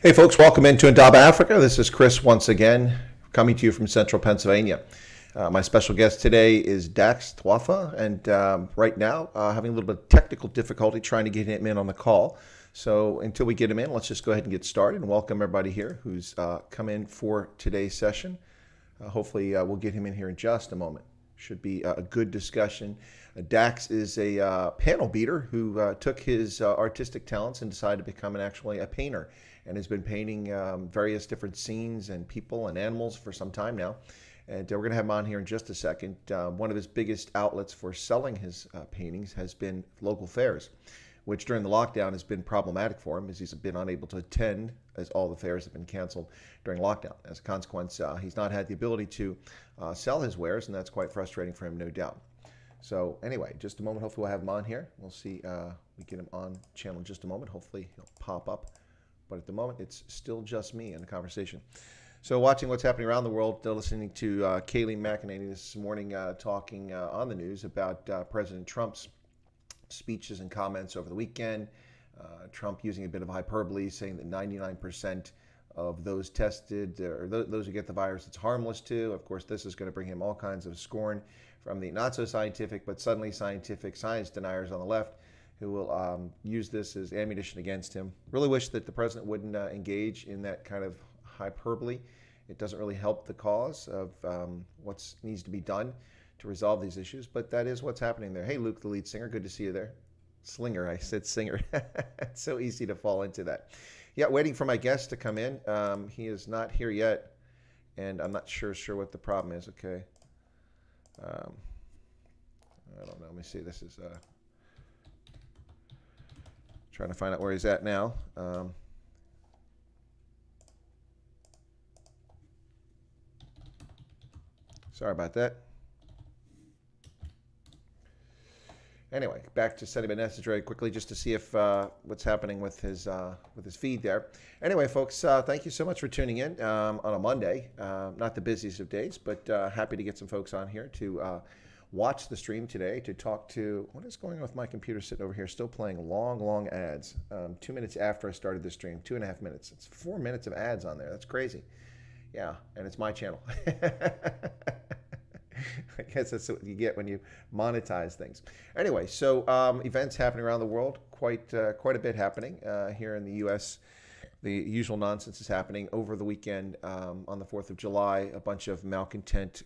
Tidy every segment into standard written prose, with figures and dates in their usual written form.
Hey folks, welcome into Indaba Africa. This is Chris once again, coming to you from central Pennsylvania. My special guest today is Daxx Twafa, and right now having a little bit of technical difficulty trying to get him in on the call. So until we get him in, let's just go ahead and get started and welcome everybody here who's come in for today's session. Hopefully we'll get him in here in just a moment. Should be a good discussion. Daxx is a panel beater who took his artistic talents and decided to become actually a painter, and has been painting various different scenes and people and animals for some time now. And we're going to have him on here in just a second. One of his biggest outlets for selling his paintings has been local fairs, which during the lockdown has been problematic for him as he's been unable to attend as all the fairs have been canceled during lockdown. As a consequence, he's not had the ability to sell his wares, and that's quite frustrating for him, no doubt. So anyway, just a moment. Hopefully we'll have him on here. We'll see. We get him on channel in just a moment. Hopefully he'll pop up. But at the moment, it's still just me in the conversation. So watching what's happening around the world, listening to Kayleigh McEnany this morning talking on the news about President Trump's speeches and comments over the weekend. Trump using a bit of hyperbole, saying that 99% of those tested, or those who get the virus, it's harmless to. Of course, this is going to bring him all kinds of scorn from the not-so-scientific, but suddenly scientific science deniers on the left, who will use this as ammunition against him. Really wish that the president wouldn't engage in that kind of hyperbole. It doesn't really help the cause of what needs to be done to resolve these issues, but that is what's happening there. Hey, Luke, the lead singer, good to see you there. Slinger, I said singer. It's so easy to fall into that. Yeah, waiting for my guest to come in. He is not here yet, and I'm not sure what the problem is, okay? I don't know, let me see, this is... trying to find out where he's at now. Sorry about that. Anyway, back to sending a message very quickly just to see if what's happening with his feed there. Anyway, folks, thank you so much for tuning in on a Monday. Not the busiest of days, but happy to get some folks on here to watch the stream today, to talk to... What is going on with my computer sitting over here? Still playing long ads. 2 minutes after I started this stream, 2.5 minutes. It's 4 minutes of ads on there. That's crazy. Yeah, and it's my channel. I guess that's what you get when you monetize things. Anyway, so events happening around the world, quite a bit happening here in the U.S. The usual nonsense is happening over the weekend on the 4th of July. A bunch of malcontent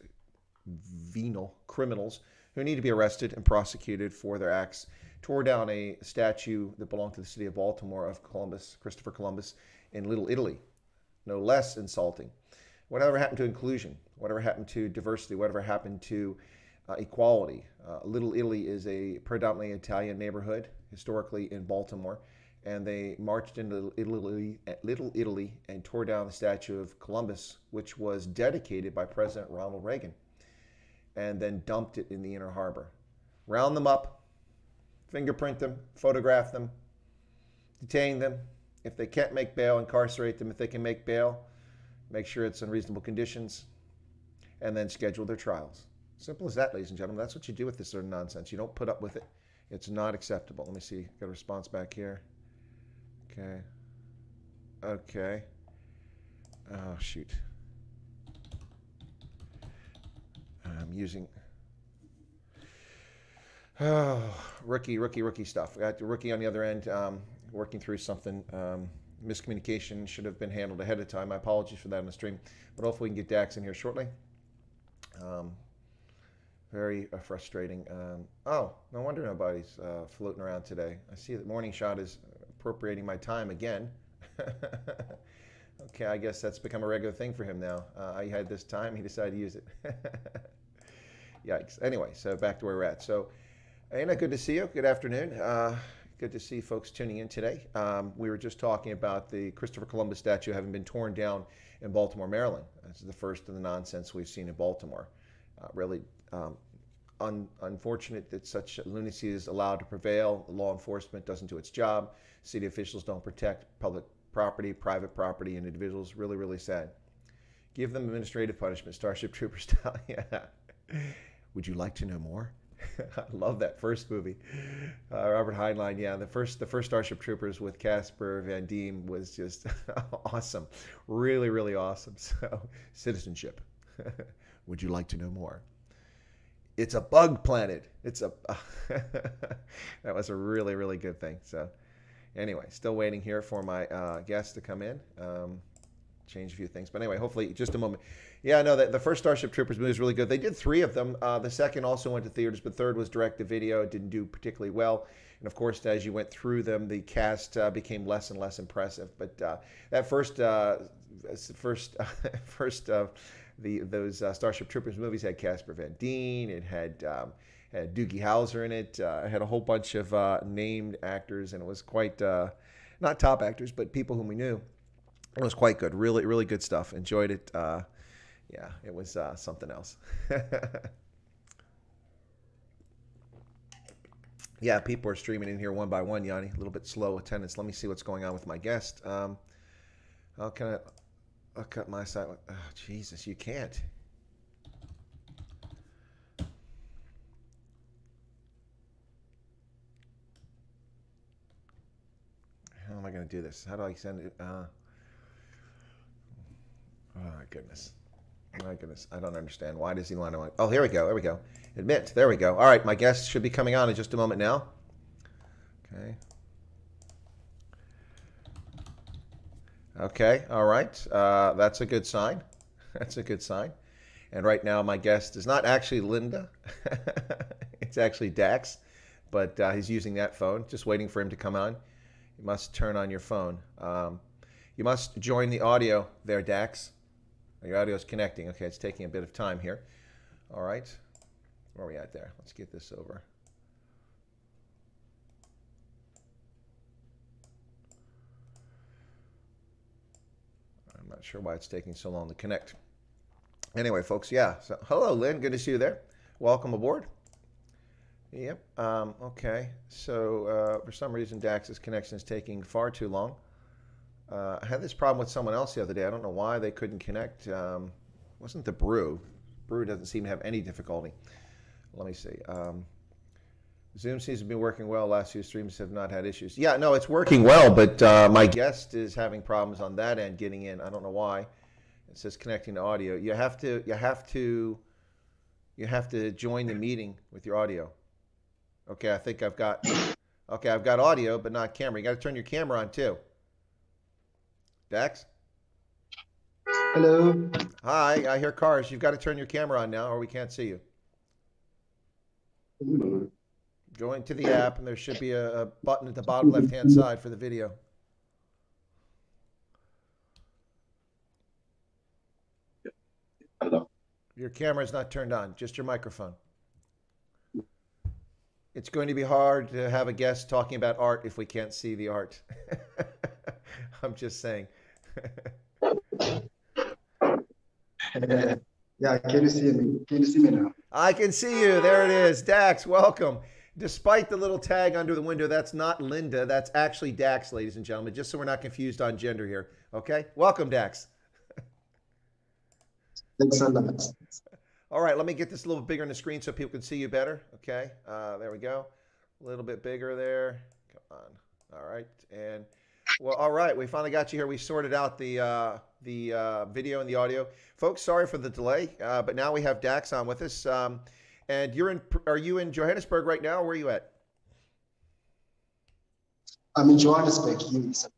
venal criminals who need to be arrested and prosecuted for their acts tore down a statue that belonged to the city of Baltimore of Columbus, Christopher Columbus, in Little Italy. No less insulting. Whatever happened to inclusion? Whatever happened to diversity? Whatever happened to equality? Little Italy is a predominantly Italian neighborhood historically in Baltimore, and they marched into Little Italy and tore down the statue of Columbus, which was dedicated by President Ronald Reagan, and then dumped it in the Inner Harbor. Round them up, fingerprint them, photograph them, detain them. If they can't make bail, incarcerate them. If they can make bail, make sure it's in reasonable conditions, and then schedule their trials. Simple as that, ladies and gentlemen. That's what you do with this sort of nonsense. You don't put up with it. It's not acceptable. Let me see. Got a response back here. Okay. Okay. Oh, shoot. I'm using rookie stuff. Got the rookie on the other end, working through something. Miscommunication should have been handled ahead of time. My apologies for that on the stream, but hopefully we can get Daxx in here shortly. Very frustrating. Oh, no wonder nobody's floating around today. I see that Morning Shot is appropriating my time again. Okay, I guess that's become a regular thing for him now. I had this time, he decided to use it. Yikes. Anyway, so back to where we're at. So, Anna, good to see you. Good afternoon. Good to see folks tuning in today. We were just talking about the Christopher Columbus statue having been torn down in Baltimore, Maryland. This is the first of the nonsense we've seen in Baltimore. Really unfortunate that such lunacy is allowed to prevail. Law enforcement doesn't do its job. City officials don't protect public property, private property, and individuals. Really, really sad. Give them administrative punishment, Starship Troopers style. Yeah. Would you like to know more? I love that first movie. Robert Heinlein, yeah, the first Starship Troopers with Casper Van Dien was just awesome. Really, really awesome. So, citizenship. Would you like to know more? It's a bug planet. It's a that was a really, really good thing. So, anyway, still waiting here for my guests to come in. Change a few things, but anyway, hopefully just a moment. Yeah, no, the first Starship Troopers movie is really good. They did 3 of them. The second also went to theaters, but third was direct to video. It didn't do particularly well, and of course, as you went through them, the cast became less and less impressive. But that first, those Starship Troopers movies had Casper Van Dien. It had had Doogie Howser in it. It had a whole bunch of named actors, and it was quite not top actors, but people whom we knew. It was quite good. Really, really good stuff. Enjoyed it. Yeah, it was something else. Yeah, people are streaming in here one by one, Yanni. A little bit slow attendance. Let me see what's going on with my guest. I'll cut my side. Oh, Jesus, you can't. How am I going to do this? How do I send it? Oh, goodness. My goodness. I don't understand. Why does Elon want... Oh, here we go. There we go. Admit. There we go. All right. My guest should be coming on in just a moment now. Okay. Okay. All right. That's a good sign. That's a good sign. And right now, my guest is not actually Linda. It's actually Dax. But he's using that phone. Just waiting for him to come on. You must turn on your phone. You must join the audio there, Dax. Your audio is connecting. Okay, it's taking a bit of time here. All right. Where are we at there? Let's get this over. I'm not sure why it's taking so long to connect. Anyway, folks, yeah. So, hello, Lynn. Good to see you there. Welcome aboard. Yep. Okay. So, for some reason, Dax's connection is taking far too long. I had this problem with someone else the other day. I don't know why they couldn't connect. It wasn't the Brew. Brew doesn't seem to have any difficulty. Let me see. Zoom seems to be working well. Last few streams have not had issues. Yeah, no, it's working well, but my guest is having problems on that end getting in. I don't know why. It says connecting to audio. You have to join the meeting with your audio. Okay, I think I've got. Okay, I've got audio, but not camera. You got to turn your camera on too. Dax? Hello. Hi, I hear cars. You've got to turn your camera on now or we can't see you. Go into the app and there should be a button at the bottom left-hand side for the video. Hello. Your camera's not turned on, just your microphone. It's going to be hard to have a guest talking about art if we can't see the art. I'm just saying. Yeah, can you see me? Can you see me now? I can see you. There it is. Dax, welcome. Despite the little tag under the window, that's not Linda. That's actually Dax, ladies and gentlemen, just so we're not confused on gender here. Okay? Welcome, Dax. Thanks so much. All right, let me get this a little bigger on the screen so people can see you better. Okay? There we go. A little bit bigger there. Come on. All right. And... Well, all right. We finally got you here. We sorted out the video and the audio, folks. Sorry for the delay, but now we have Dax on with us. And you're in? Are you in Johannesburg right now? Or where are you at? I'm in Johannesburg,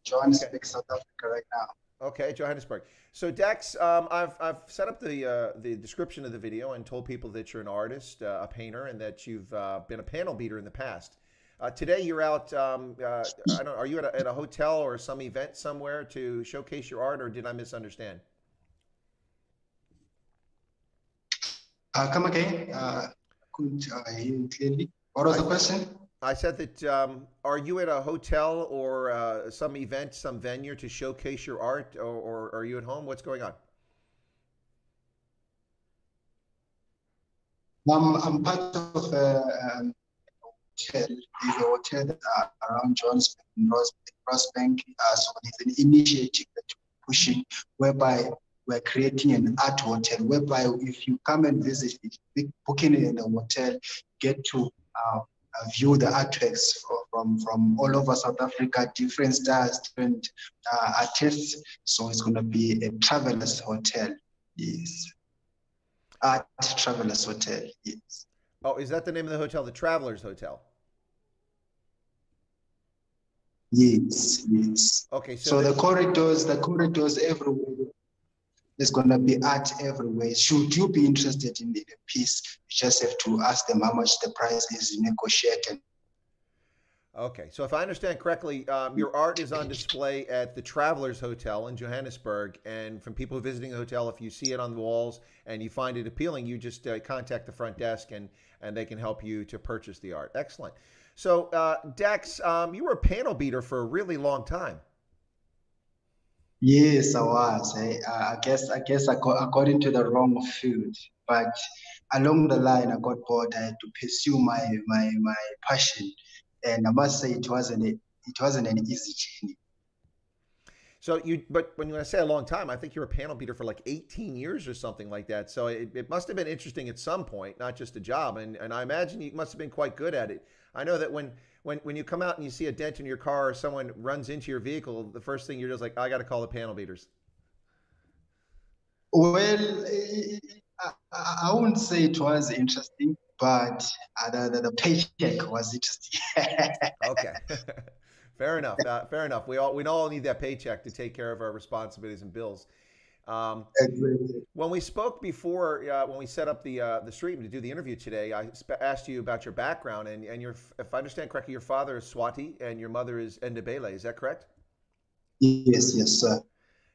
Johannesburg, okay. South Africa, right now. Okay, Johannesburg. So Dax, I've set up the description of the video and told people that you're an artist, a painter, and that you've been a panel beater in the past. Today you're out. I don't. Are you at a hotel or some event somewhere to showcase your art, or did I misunderstand? Come again. Couldn't hear you clearly. What was the question? I said that. Are you at a hotel or some event, some venue to showcase your art, or are you at home? What's going on? I'm part of. There's a hotel around Johannesburg and Rosebank. So there's an initiative that we're pushing whereby we're creating an art hotel whereby if you come and visit, booking in a hotel, you get to view the artworks from all over South Africa, different stars, different artists. So it's going to be a Travelers Hotel, yes. Art Travelers Hotel, yes. Oh, is that the name of the hotel, the Travelers Hotel? Yes, yes. Okay, so, the corridors everywhere, there's going to be art everywhere. Should you be interested in the piece, you just have to ask them how much the price is, negotiate. Okay, so if I understand correctly, your art is on display at the Travelers Hotel in Johannesburg, and from people visiting the hotel, if you see it on the walls and you find it appealing, you just contact the front desk and they can help you to purchase the art. Excellent. So, Daxx, you were a panel beater for a really long time. Yes, I was. I guess I got into the wrong field, but along the line, I got bored. I had to pursue my passion, and I must say, it wasn't an easy journey. So but when I say a long time, I think you were a panel beater for like 18 years or something like that. So it must have been interesting at some point, not just a job. And I imagine you must have been quite good at it. I know that when you come out and you see a dent in your car or someone runs into your vehicle, the first thing you're just like, I got to call the panel beaters. Well, I wouldn't say it was interesting, but the paycheck was interesting. Okay. Fair enough. Fair enough. We all need that paycheck to take care of our responsibilities and bills. When we spoke before, when we set up the stream to do the interview today, I asked you about your background, and your, if I understand correctly, your father is Swati and your mother is Ndebele. Is that correct? Yes, yes, sir.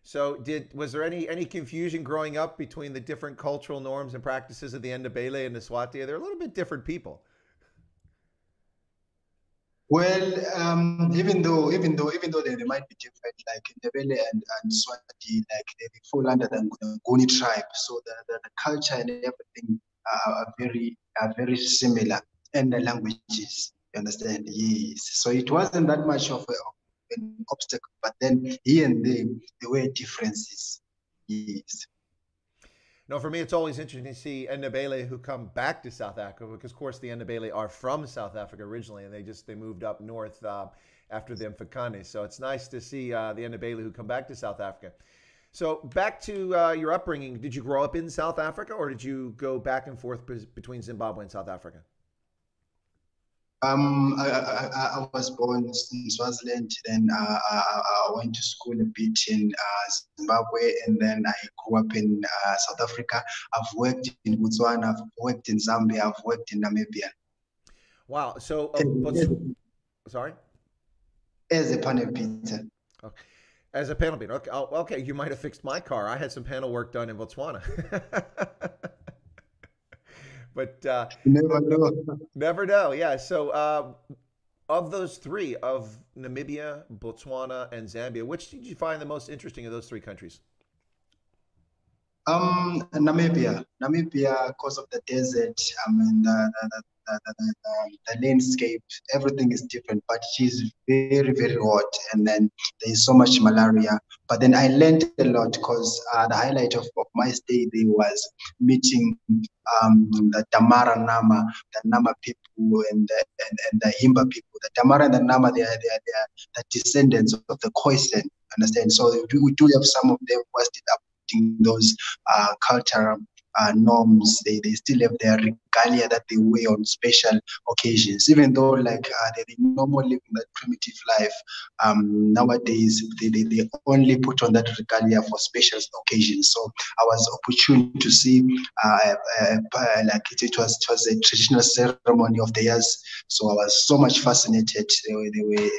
So, was there any confusion growing up between the different cultural norms and practices of the Ndebele and the Swati? They're a little bit different people. Well, even though they might be different, like Ndebele and Swati, like they fall under the Nguni tribe, so the culture and everything are very similar, and the languages. You understand? Yes. So it wasn't that much of an obstacle, but then here and there were differences. Yes. No, for me, it's always interesting to see Ndebele who come back to South Africa because, of course, the Ndebele are from South Africa originally, and they moved up north after the Mfakane. So it's nice to see the Ndebele who come back to South Africa. So back to your upbringing. Did you grow up in South Africa, or did you go back and forth between Zimbabwe and South Africa? I was born in Swaziland, then I went to school a bit in Zimbabwe, and then I grew up in South Africa. I've worked in Botswana, I've worked in Zambia, I've worked in Namibia. Wow. So, sorry? As a panel beater. Okay. As a panel beater. Okay. Oh, okay. You might have fixed my car. I had some panel work done in Botswana. But never know. Yeah. So of those three, of Namibia, Botswana, and Zambia, which did you find the most interesting of those three countries? Namibia, because of the desert. I mean, the landscape, everything is different, but she's very, very hot. And then there's so much malaria. But then I learned a lot because the highlight of my stay there was meeting the Damara Nama, the Nama people and the Himba people. The Damara and the Nama, they are the descendants of the Khoisan, understand? So we do have some of them who are still adopting those cultural norms. They still have their regalia that they wear on special occasions, even though like they normally live that primitive life. Nowadays they only put on that regalia for special occasions. So I was opportune to see like it was a traditional ceremony of theirs. So I was so much fascinated. They were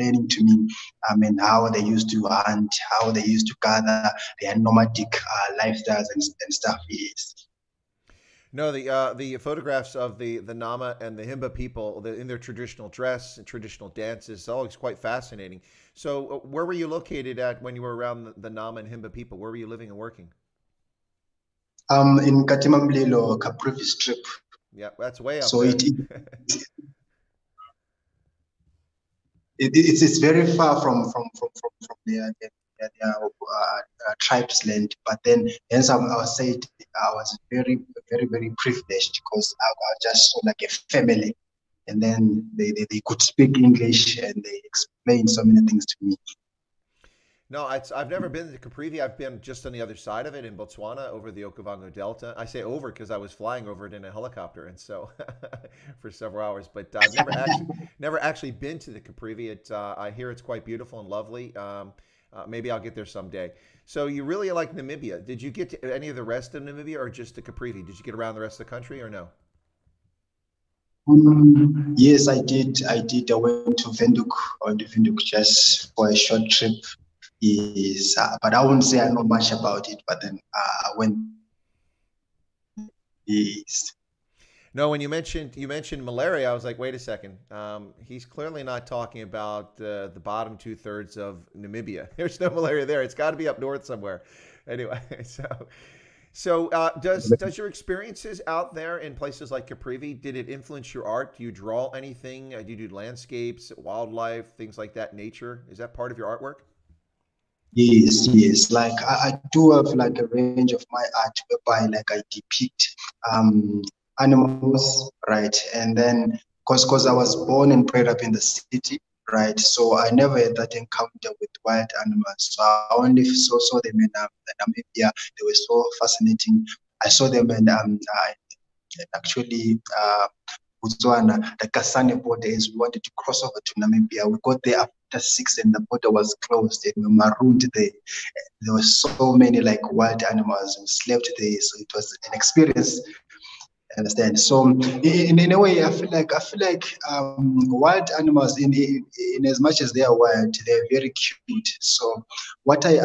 explaining to me, I mean, how they used to hunt, how they used to gather, their nomadic lifestyles and stuff. Yes. No, the photographs of the Nama and the Himba people in their traditional dress and traditional dances is always quite fascinating. So where were you located at when you were around the Nama and Himba people? Where were you living and working? In Katimamlilo, Caprivi Strip. Yeah, that's way up so there. It's very far from their their tribe's land. But then, hence I said I was very, very, very privileged because I just saw like a family. And then they could speak English and they explained so many things to me. No, I've never been to Caprivi. I've been just on the other side of it in Botswana over the Okavango Delta. I say over because I was flying over it in a helicopter, and so for several hours. But I've never actually been to the Caprivi. I hear it's quite beautiful and lovely. Maybe I'll get there someday. So you really like Namibia. Did you get to any of the rest of Namibia or just the Caprivi? Did you get around the rest of the country or no? Yes, I did. I went to Windhoek just for a short trip. Yes, but I won't say I know much about it, but then when yes. No, when you mentioned malaria, I was like, wait a second. He's clearly not talking about the bottom 2/3 of Namibia. There's no malaria there. It's got to be up north somewhere. Anyway, so does your experiences out there in places like Caprivi, did it influence your art? Do you draw anything? Do you do landscapes, wildlife, things like that? Nature, is that part of your artwork? Yes. Like I do have like a range of my art whereby like I depict animals, right? And then because I was born and bred up in the city, right? So I never had that encounter with wild animals. So I only saw them in Namibia. They were so fascinating. I saw them in Botswana, the Kasane border. Is we wanted to cross over to Namibia. We got there after 6 and the border was closed and we marooned there. There were so many like wild animals and slept there. So it was an experience. Understand? So in a way, I feel like wild animals, in as much as they are wild, they're very cute. So what I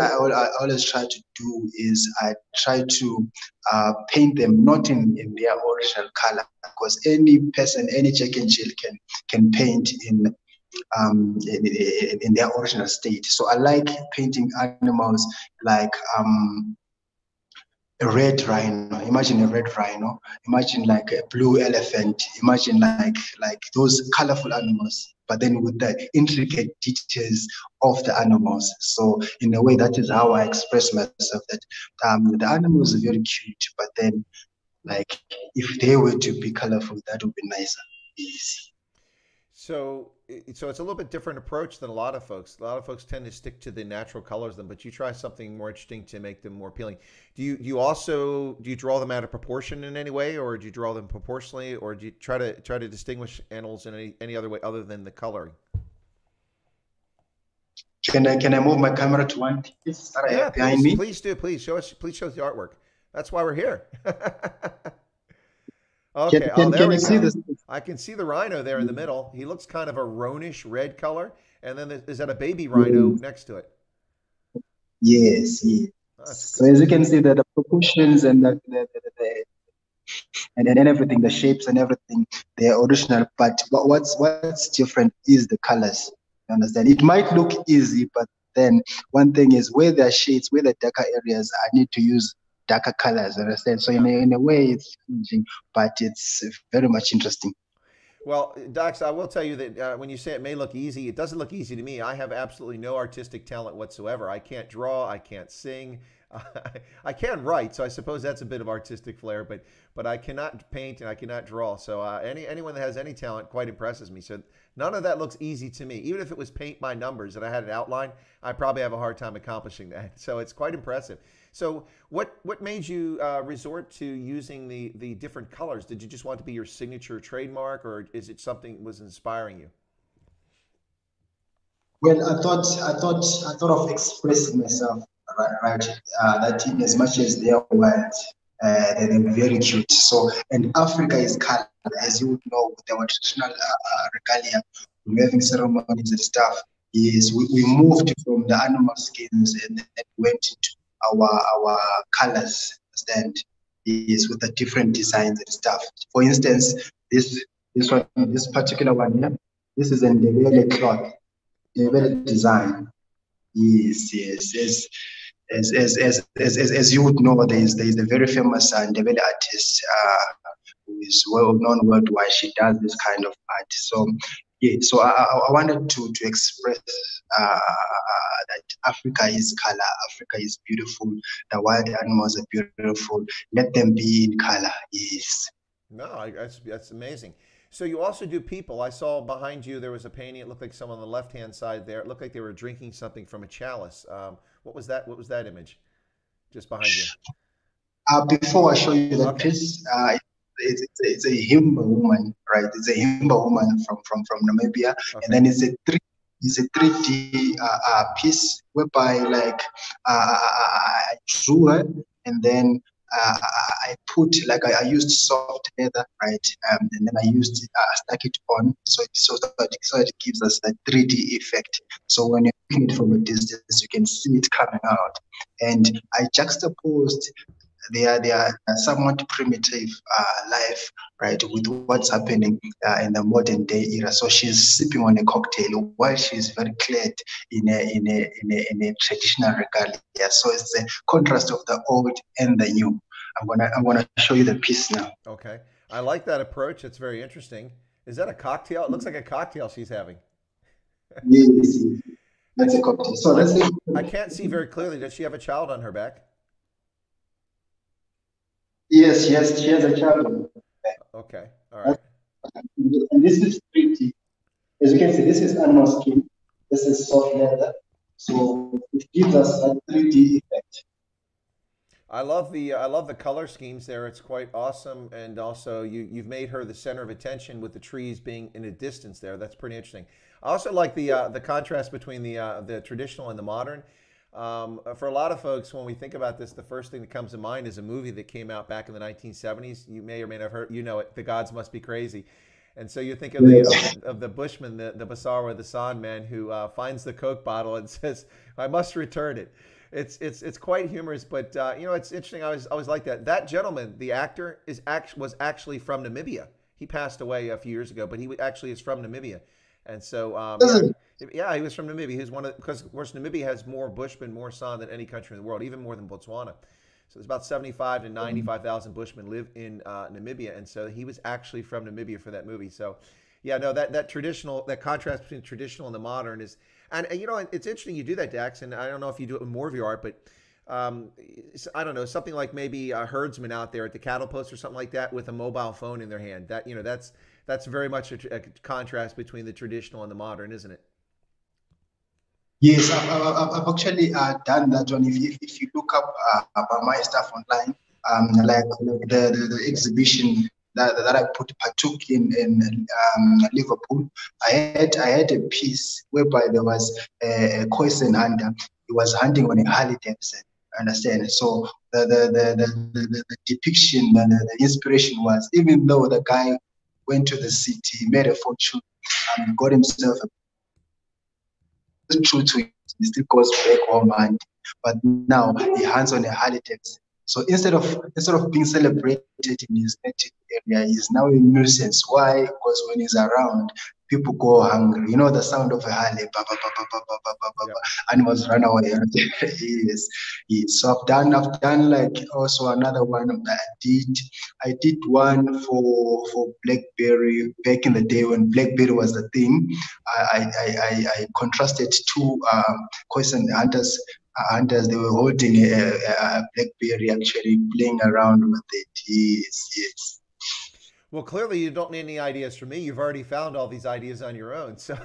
always try to do is I try to paint them not in their original color, because any person, any Jack and Jill can paint in their original state. So I like painting animals like a red rhino. Imagine a red rhino. Imagine like a blue elephant. Imagine like those colorful animals, but then with the intricate details of the animals. So in a way, that is how I express myself. That the animals are very cute, but then like if they were to be colorful, that would be nicer. Yes. So it's a little bit different approach than a lot of folks. A lot of folks tend to stick to the natural colors, but you try something more interesting to make them more appealing. Do you draw them out of proportion in any way, or do you draw them proportionally, or do you try to distinguish animals in any other way other than the coloring? Can I move my camera to one? Yeah, please show us the artwork. That's why we're here. Okay, I can see the rhino there in the middle. He looks kind of a roanish red color, and then is that a baby rhino next to it? Yes. Oh, so as you can see, the proportions and then everything, the shapes and everything, they're original. But what's different is the colors. You understand? It might look easy, but then one thing is where there are shades, where the darker areas, I need to use darker colors, understand? So in a way, it's changing, but it's very much interesting. Well, Daxx, I will tell you that when you say it may look easy, it doesn't look easy to me. I have absolutely no artistic talent whatsoever. I can't draw. I can't sing. I can write, so I suppose that's a bit of artistic flair. But I cannot paint and I cannot draw. So anyone that has any talent quite impresses me. So none of that looks easy to me. Even if it was paint by numbers and I had an outline, I probably have a hard time accomplishing that. So it's quite impressive. So what made you resort to using the different colors? Did you just want to be your signature trademark, or is it something that was inspiring you? Well, I thought of expressing myself, right? That in as much as they are wild, they're very cute. So, and Africa is colored, as you would know, with our traditional regalia, weaving ceremonies and stuff. Yes, we moved from the animal skins and went into our colors, understand? Is with the different designs and stuff. For instance, this particular one here, this is a Ndebele cloth, Ndebele design. Yes. As you would know, there is a very famous Ndebele artist who is well known worldwide. She does this kind of art. So Yeah, so I wanted to express that Africa is color, Africa is beautiful, the wild animals are beautiful, let them be in color, yes. No, that's amazing. So you also do people. I saw behind you there was a painting, it looked like someone on the left-hand side there, it looked like they were drinking something from a chalice. What was that? What was that image just behind you? Before I show you that piece, it's a Himba woman, right? It's a Himba woman from Namibia, okay. And then it's a 3D piece whereby like I drew it, and then I put like I used soft leather, right? And then I used stuck it on, so that it gives us that 3D effect. So when you're looking it from a distance, you can see it coming out, and I juxtaposed. They are somewhat primitive life, right, with what's happening in the modern day era. So she's sipping on a cocktail while she's very clad in a traditional regalia. So it's a contrast of the old and the new. I'm gonna show you the piece now. Okay, I like that approach. It's very interesting. Is that a cocktail? It looks like a cocktail she's having. Yes, that's a cocktail. So that's it. I can't see very clearly. Does she have a child on her back? Yes, she has a child. Okay, all right. And this is 3D. As you can see, this is animal skin. This is soft leather. So it gives us a 3D effect. I love the color schemes there. It's quite awesome. And also, you've made her the center of attention with the trees being in a distance there. That's pretty interesting. I also like the contrast between the traditional and the modern. For a lot of folks, when we think about this, the first thing that comes to mind is a movie that came out back in the 1970s. You may or may not have heard, you know it, The Gods Must Be Crazy. And so you think of the Bushman, the Basara, the San man who finds the Coke bottle and says, I must return it. It's quite humorous, but you know, it's interesting. I always like that. That gentleman, the actor, was actually from Namibia. He passed away a few years ago, but he actually is from Namibia. And so, yeah, he was from Namibia. He was one of, because of course Namibia has more Bushmen, more San than any country in the world, even more than Botswana. So there's about 75 to 95,000 Bushmen live in Namibia, and so he was actually from Namibia for that movie. So, yeah, no, that contrast between traditional and the modern is, and you know, it's interesting you do that, Daxx, and I don't know if you do it with more of your art, but I don't know, something like maybe a herdsman out there at the cattle post or something like that with a mobile phone in their hand. That, you know, that's very much a contrast between the traditional and the modern, isn't it? Yes, I've actually done that one. If you look up about my stuff online, like the exhibition that I partook in Liverpool, I had a piece whereby there was a Khoisan hunter. He was hunting on a Harley Davidson. Understand? So the depiction and the inspiration was, even though the guy went to the city, made a fortune, and got himself true to it. He still goes back home, and but now he hands on a Harley Davidson. So instead of being celebrated in his native area, he's now a nuisance. Why? Because when he's around, people go hungry. You know the sound of a Harley, ba, ba, ba, ba, ba, ba, ba, ba, ba. Animals run away. Yes. So I've done like also another one that I did one for BlackBerry back in the day when BlackBerry was the thing. I contrasted two Khoisan hunters. They were holding a BlackBerry, actually playing around with it. Yes. Well, clearly you don't need any ideas from me. You've already found all these ideas on your own. So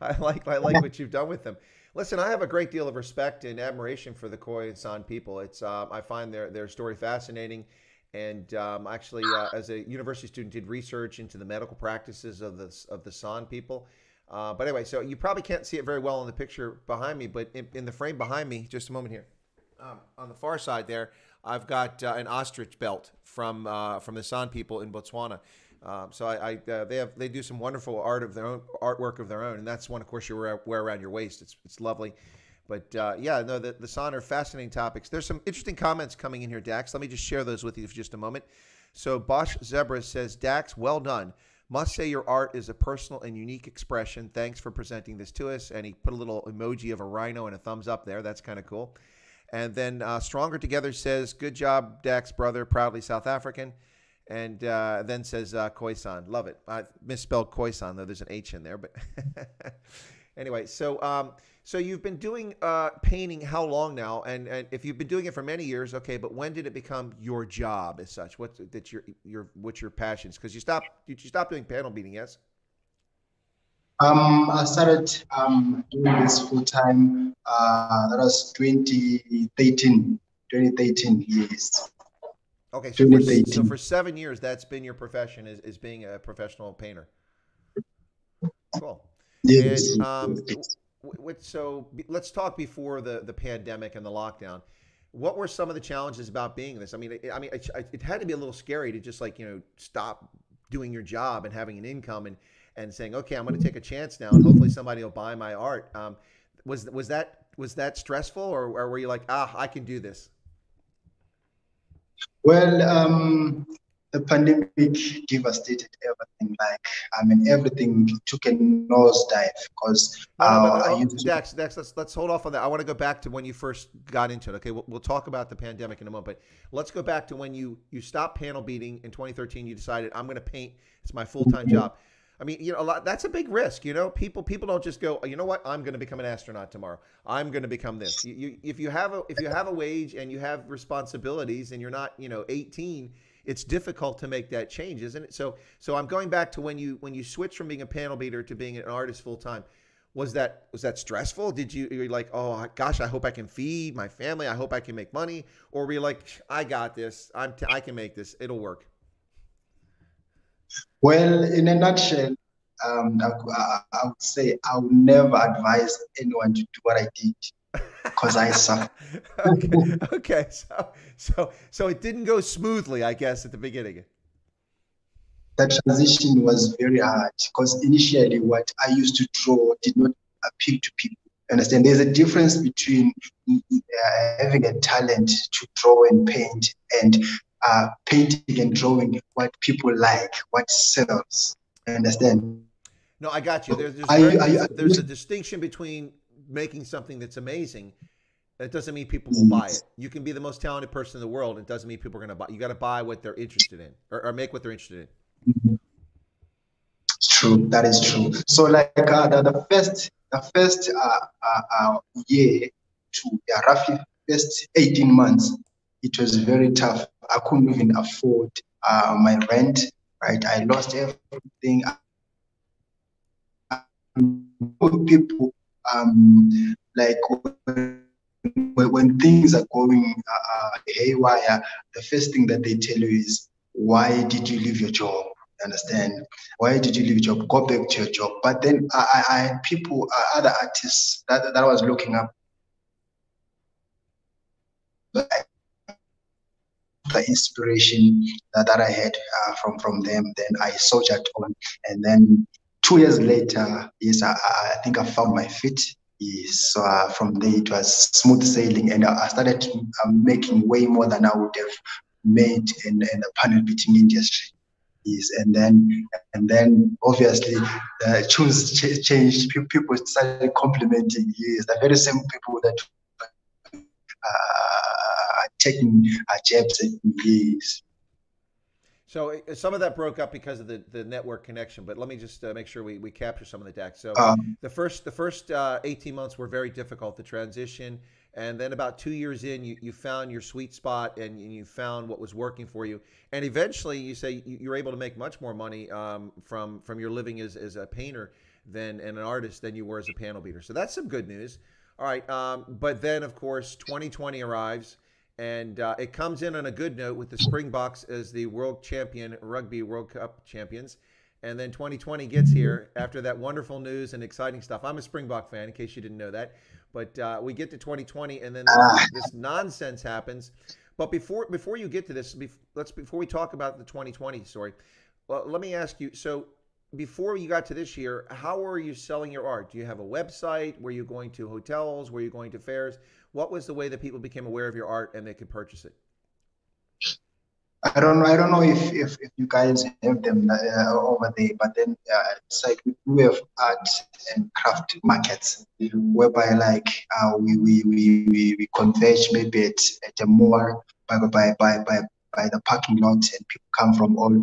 I like what you've done with them. Listen, I have a great deal of respect and admiration for the Khoisan people. It's I find their story fascinating, and actually as a university student did research into the medical practices of the San people. But anyway, so you probably can't see it very well in the picture behind me, but in the frame behind me, just a moment here, on the far side there, I've got an ostrich belt from the San people in Botswana. So they do some wonderful artwork of their own, and that's one, of course, you wear around your waist. It's lovely, but yeah, no, the San are fascinating topics. There's some interesting comments coming in here, Daxx. Let me just share those with you for just a moment. So Bosch Zebra says, Daxx, well done. Must say your art is a personal and unique expression. Thanks for presenting this to us. And he put a little emoji of a rhino and a thumbs up there. That's kind of cool. And then Stronger Together says, good job, Daxx, brother, proudly South African. And then says Khoisan. Love it. I misspelled Khoisan, though. There's an H in there. But anyway, so so you've been doing painting how long now? And if you've been doing it for many years, okay, but when did it become your job as such? What's your passions? Because did you stop doing panel beating, yes? I started doing this full-time. That was 2013. 2013, yes. Okay, so for 7 years, that's been your profession, is being a professional painter. Cool. Yes. And, so let's talk before the pandemic and the lockdown. What were some of the challenges about being this? I mean, it had to be a little scary to just like, you know, stop doing your job and having an income and saying, okay, I'm going to take a chance now, and hopefully somebody will buy my art. Was that stressful, or were you like, I can do this? Well, the pandemic devastated everything. Like, I mean, everything took a nosedive because. Daxx, let's hold off on that. I want to go back to when you first got into it. Okay, we'll talk about the pandemic in a moment, but let's go back to when you stopped panel beating in 2013. You decided, I'm going to paint. It's my full time job. I mean, you know, that's a big risk. You know, people don't just go, oh, you know what? I'm going to become an astronaut tomorrow. I'm going to become this. If you have a wage and you have responsibilities and you're not, you know, 18, it's difficult to make that change, isn't it? So I'm going back to when you switched from being a panel beater to being an artist full time. Was that stressful? You're like, oh gosh, I hope I can feed my family. I hope I can make money. Or were you like, I got this. I can make this. It'll work. Well, in a nutshell, I would say I would never advise anyone to do what I did because I suffered. Okay. So it didn't go smoothly, I guess, at the beginning. The transition was very hard because initially what I used to draw did not appeal to people. Understand? There's a difference between having a talent to draw and paint and painting and drawing what people like, what sells. You understand? No, I got you. There's a distinction between making something that's amazing. That doesn't mean people will buy it. You can be the most talented person in the world. It doesn't mean people are going to buy. You got to buy what they're interested in, or make what they're interested in. It's true. That is true. So like the first year to roughly first 18 months, it was very tough. I couldn't even afford my rent, right? I lost everything. People, like when things are going haywire, the first thing that they tell you is, why did you leave your job? Understand? Why did you leave your job? Go back to your job. But then I had people, other artists that was looking up. Like, the inspiration that I had from them, then I soldiered on, and then 2 years later, yes, I think I found my feet. Yes, so from there it was smooth sailing, and I started making way more than I would have made in the panel beating industry. Yes, and then obviously the tunes changed. People started complimenting. Yes, the very same people that. Taking jabs at years. So some of that broke up because of the network connection, but let me just make sure we capture some of the Daxx. So the first 18 months were very difficult, the transition, and then about 2 years in, you found your sweet spot and you found what was working for you, and eventually you say you're able to make much more money from your living as a painter and an artist than you were as a panel beater. So that's some good news. All right, but then of course 2020 arrives. And it comes in on a good note with the Springboks as the world champion, Rugby World Cup champions. And then 2020 gets here after that wonderful news and exciting stuff. I'm a Springbok fan, in case you didn't know that. But we get to 2020, and then this nonsense happens. But before you get to this, before we talk about the 2020 story, well, let me ask you. So before you got to this year, how were you selling your art? Do you have a website? Were you going to hotels? Were you going to fairs? What was the way that people became aware of your art and they could purchase it? I don't know if you guys have them over there, but then it's like we have art and craft markets, whereby like we converge maybe at a mall by by the parking lots, and people come from all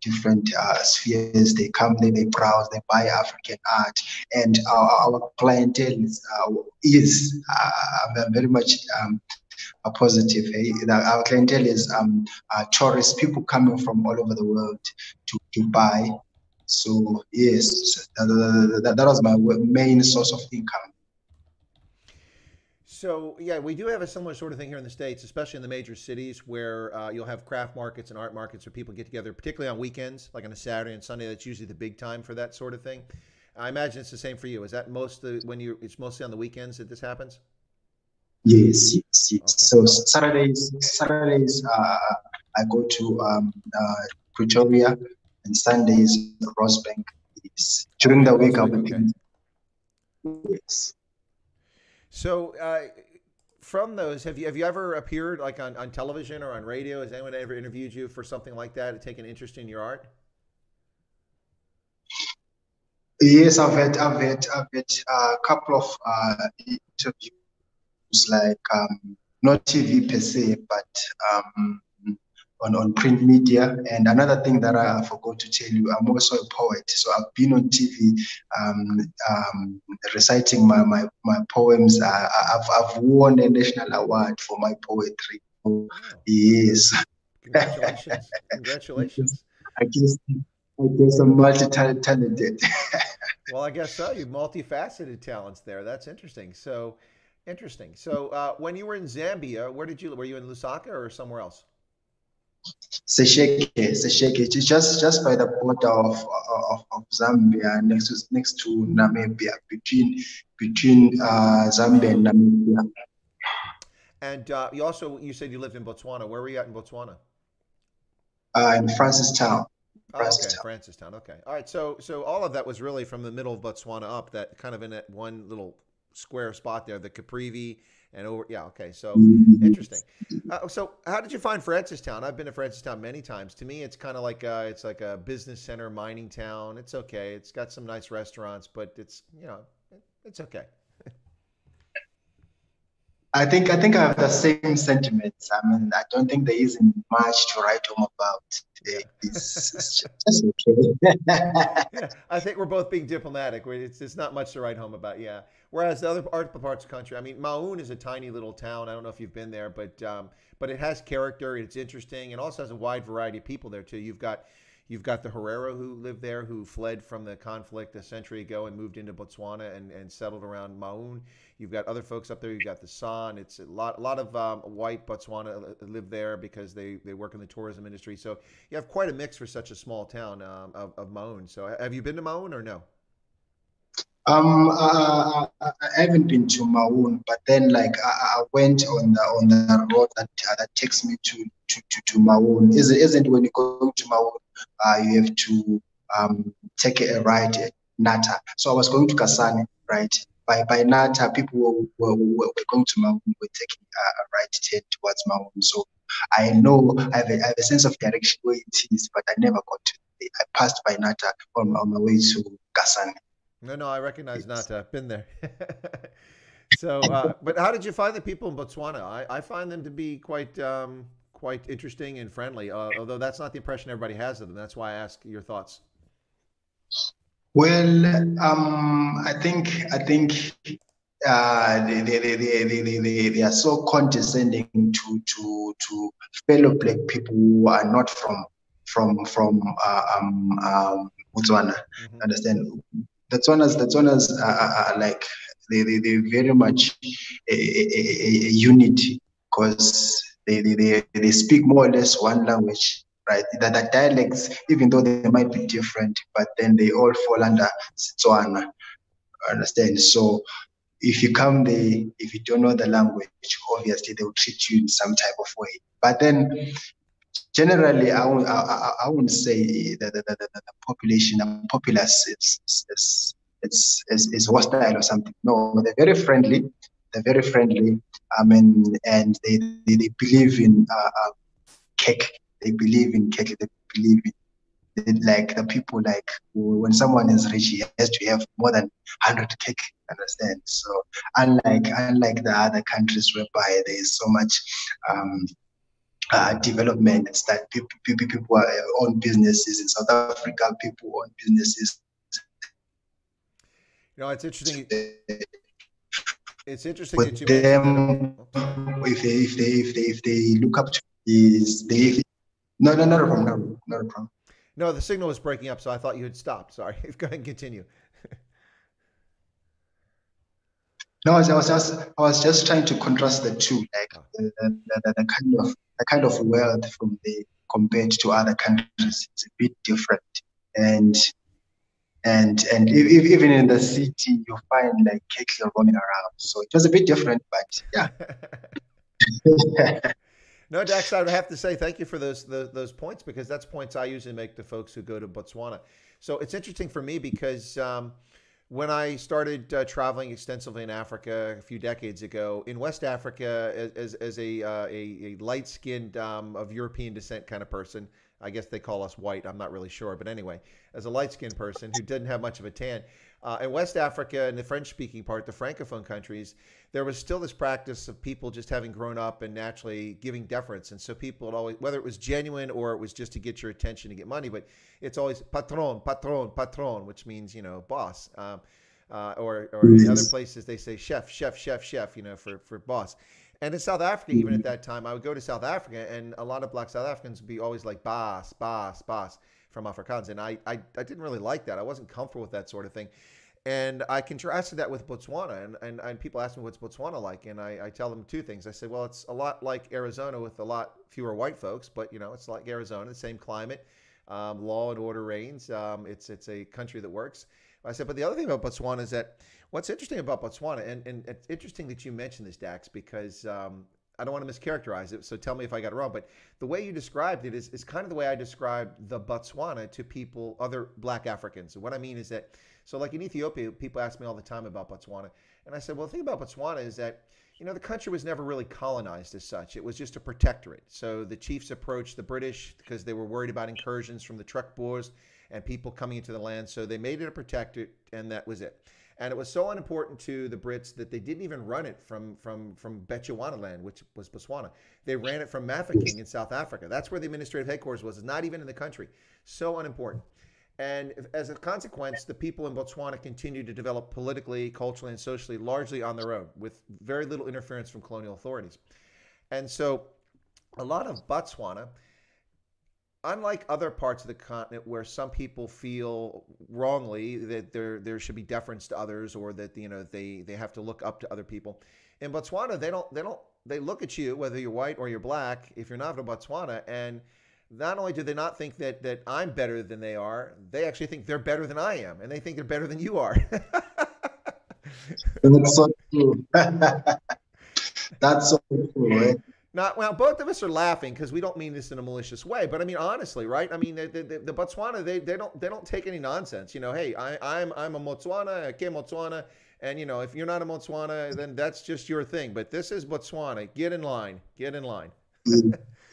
different spheres. They come there, they browse, they buy African art, and our clientele is very much positive. Our clientele is tourists, people coming from all over the world to buy. So yes, that was my main source of income. So yeah, we do have a similar sort of thing here in the States, especially in the major cities, where you'll have craft markets and art markets where people get together, particularly on weekends, like on a Saturday and Sunday. That's usually the big time for that sort of thing. I imagine it's the same for you. Is that mostly when you? It's mostly on the weekends that this happens. Yes, yes, yes. Okay. So Saturdays, I go to Pretoria, and Sundays Rosebank. Yes. During the week, I'll be picking. Yes. So from those, have you ever appeared like on television or on radio? Has anyone ever interviewed you for something like that to take an interest in your art? Yes, I've had a couple of interviews, like not TV per se, but on print media. And another thing that I forgot to tell you, I'm also a poet. So I've been on TV reciting my poems. I've won a national award for my poetry. Oh. Yes. Congratulations. Congratulations. I guess I'm multi-talented. Well, I guess so. You've multifaceted talents there. That's interesting. So interesting. So when you were in Zambia, were you in Lusaka or somewhere else? Sesheke. Just by the border of Zambia, next to Namibia, between Zambia and Namibia. And you said you lived in Botswana. Where were you at in Botswana? In Francistown. Oh, okay, Francistown. Okay. All right. So all of that was really from the middle of Botswana up, that kind of in that one little square spot there, the Caprivi. And over, yeah, okay, so interesting. So how did you find Francistown? I've been to Francistown many times. To me, it's kind of like a business center, mining town. It's okay. It's got some nice restaurants, but it's, you know, it's okay. I think I have the same sentiments. I mean, I don't think there isn't much to write home about. It's just okay. Yeah, I think we're both being diplomatic. It's not much to write home about, yeah. Whereas the other parts of the country, I mean, Maun is a tiny little town. I don't know if you've been there, but it has character. It's interesting. It also has a wide variety of people there too. You've got the Herero who lived there, who fled from the conflict a century ago and moved into Botswana and settled around Maun. You've got other folks up there. You've got the San. It's a lot of white Botswana live there because they work in the tourism industry. So you have quite a mix for such a small town of Maun. So have you been to Maun or no? I haven't been to Maun, but then like I went on the road that takes me to Maun. Isn't when you go to Maun, you have to take a ride at Nata. So I was going to Kasane, right? By Nata, people were going to Maun, were taking a ride to head towards Maun. So I know I have a sense of direction where it is, but I never got to it. I passed by Nata on my way to Kasane. No, I recognize Nata. I've been there. So, but how did you find the people in Botswana? I find them to be quite interesting and friendly, although that's not the impression everybody has of them. That's why I ask your thoughts. Well, I think they are so condescending to fellow black people who are not from Botswana. Mm-hmm. Understand? Botswana's are like they very much a unity, because they speak more or less one language, right? The dialects, even though they might be different, but then they all fall under Setswana. Understand? So if you come there, if you don't know the language, obviously they will treat you in some type of way. But then generally, I wouldn't say that the population, the populace is hostile or something. No, they're very friendly. They're very friendly. I mean, and they believe in cake. They believe in cake. They believe in like the people, like when someone is rich, he has to have more than 100 cake. Understand? So unlike the other countries whereby there is so much development that people own businesses in South Africa, people own businesses. You know, it's interesting. It's interesting with that you them, if they look up to is they not a problem. No, the signal was breaking up, so I thought you had stopped. Sorry, go ahead and continue. No, I was just trying to contrast the two, like the kind of wealth from the compared to other countries is a bit different, and even in the city you find like cakes are roaming around, so it was a bit different, but yeah. No, Daxx, I would have to say thank you for those points, because that's points I usually make to folks who go to Botswana. So it's interesting for me because. When I started traveling extensively in Africa a few decades ago, in West Africa, as a light-skinned of European descent kind of person, I guess they call us white, I'm not really sure, but anyway, as a light-skinned person who didn't have much of a tan, in West Africa, in the French-speaking part, the Francophone countries, there was still this practice of people just having grown up and naturally giving deference. And so people would always, whether it was genuine or it was just to get your attention to get money, but it's always patron, patron, patron, which means, you know, boss. Or in other places they say chef, chef, chef, chef, you know, for boss. And in South Africa, even at that time, I would go to South Africa and a lot of black South Africans would be always like boss, boss, boss from Afrikaans. And I didn't really like that. I wasn't comfortable with that sort of thing. And I contrasted that with Botswana. And people ask me, what's Botswana like? And I tell them two things. I say, well, it's a lot like Arizona with a lot fewer white folks, but, you know, it's like Arizona, the same climate, law and order reigns. It's a country that works. I said, but the other thing about Botswana is that what's interesting about Botswana, and it's interesting that you mentioned this, Daxx, because I don't want to mischaracterize it, so tell me if I got it wrong, but the way you described it is kind of the way I described the Botswana to people, other black Africans. And what I mean is that, so like in Ethiopia, people ask me all the time about Botswana, and I said, well, the thing about Botswana is that, you know, the country was never really colonized as such. It was just a protectorate. So the chiefs approached the British because they were worried about incursions from the Truk Boers and people coming into the land. So they made it a protectorate, and that was it. And it was so unimportant to the Brits that they didn't even run it from Bechuana land, which was Botswana. They ran it from Mafeking in South Africa. That's where the administrative headquarters was. It's not even in the country. So unimportant. And as a consequence, the people in Botswana continued to develop politically, culturally, and socially largely on their own with very little interference from colonial authorities. And so a lot of Botswana, unlike other parts of the continent where some people feel wrongly that there should be deference to others or that, you know, they have to look up to other people. In Botswana, they look at you, whether you're white or you're black, if you're not from Botswana, and not only do they not think that I'm better than they are, they actually think they're better than I am, and they think they're better than you are. That's so true. That's so true, right? Not, well, both of us are laughing because we don't mean this in a malicious way, but I mean honestly, right? I mean the Botswana, they don't take any nonsense. You know, hey, I'm a Motswana, a Ke Motswana, and you know if you're not a Motswana, then that's just your thing. But this is Botswana. Get in line. Get in line.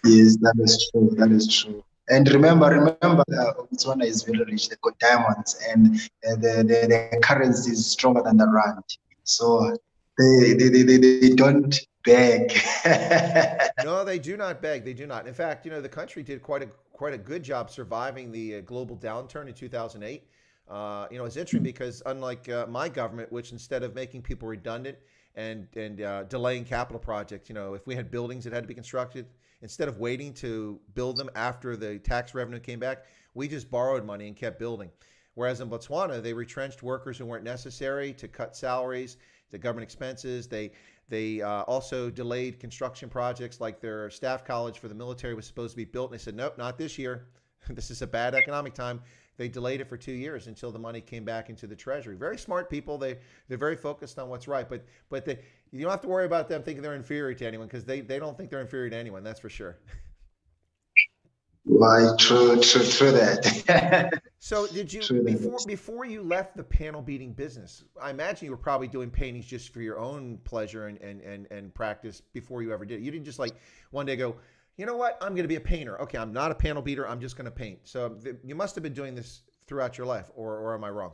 Yes, that is true. That is true. And remember, Botswana is very rich. They got diamonds, and the currency is stronger than the rand. So they don't beg. No, they do not beg. They do not. In fact, you know, the country did quite a good job surviving the global downturn in 2008. You know, it's interesting because unlike my government, which instead of making people redundant and delaying capital projects, you know, if we had buildings that had to be constructed, instead of waiting to build them after the tax revenue came back, we just borrowed money and kept building. Whereas in Botswana, they retrenched workers who weren't necessary to cut salaries, to government expenses. They also delayed construction projects, like their staff college for the military was supposed to be built. And they said, nope, not this year. This is a bad economic time. They delayed it for 2 years until the money came back into the treasury. Very smart people. They're very focused on what's right. But you don't have to worry about them thinking they're inferior to anyone, because they don't think they're inferior to anyone. That's for sure. Why, true that. So did you, before you left the panel beating business, I imagine you were probably doing paintings just for your own pleasure and practice before you ever did it. You didn't just like one day go, you know what, I'm going to be a painter. Okay, I'm not a panel beater. I'm just going to paint. So you must have been doing this throughout your life, or am I wrong?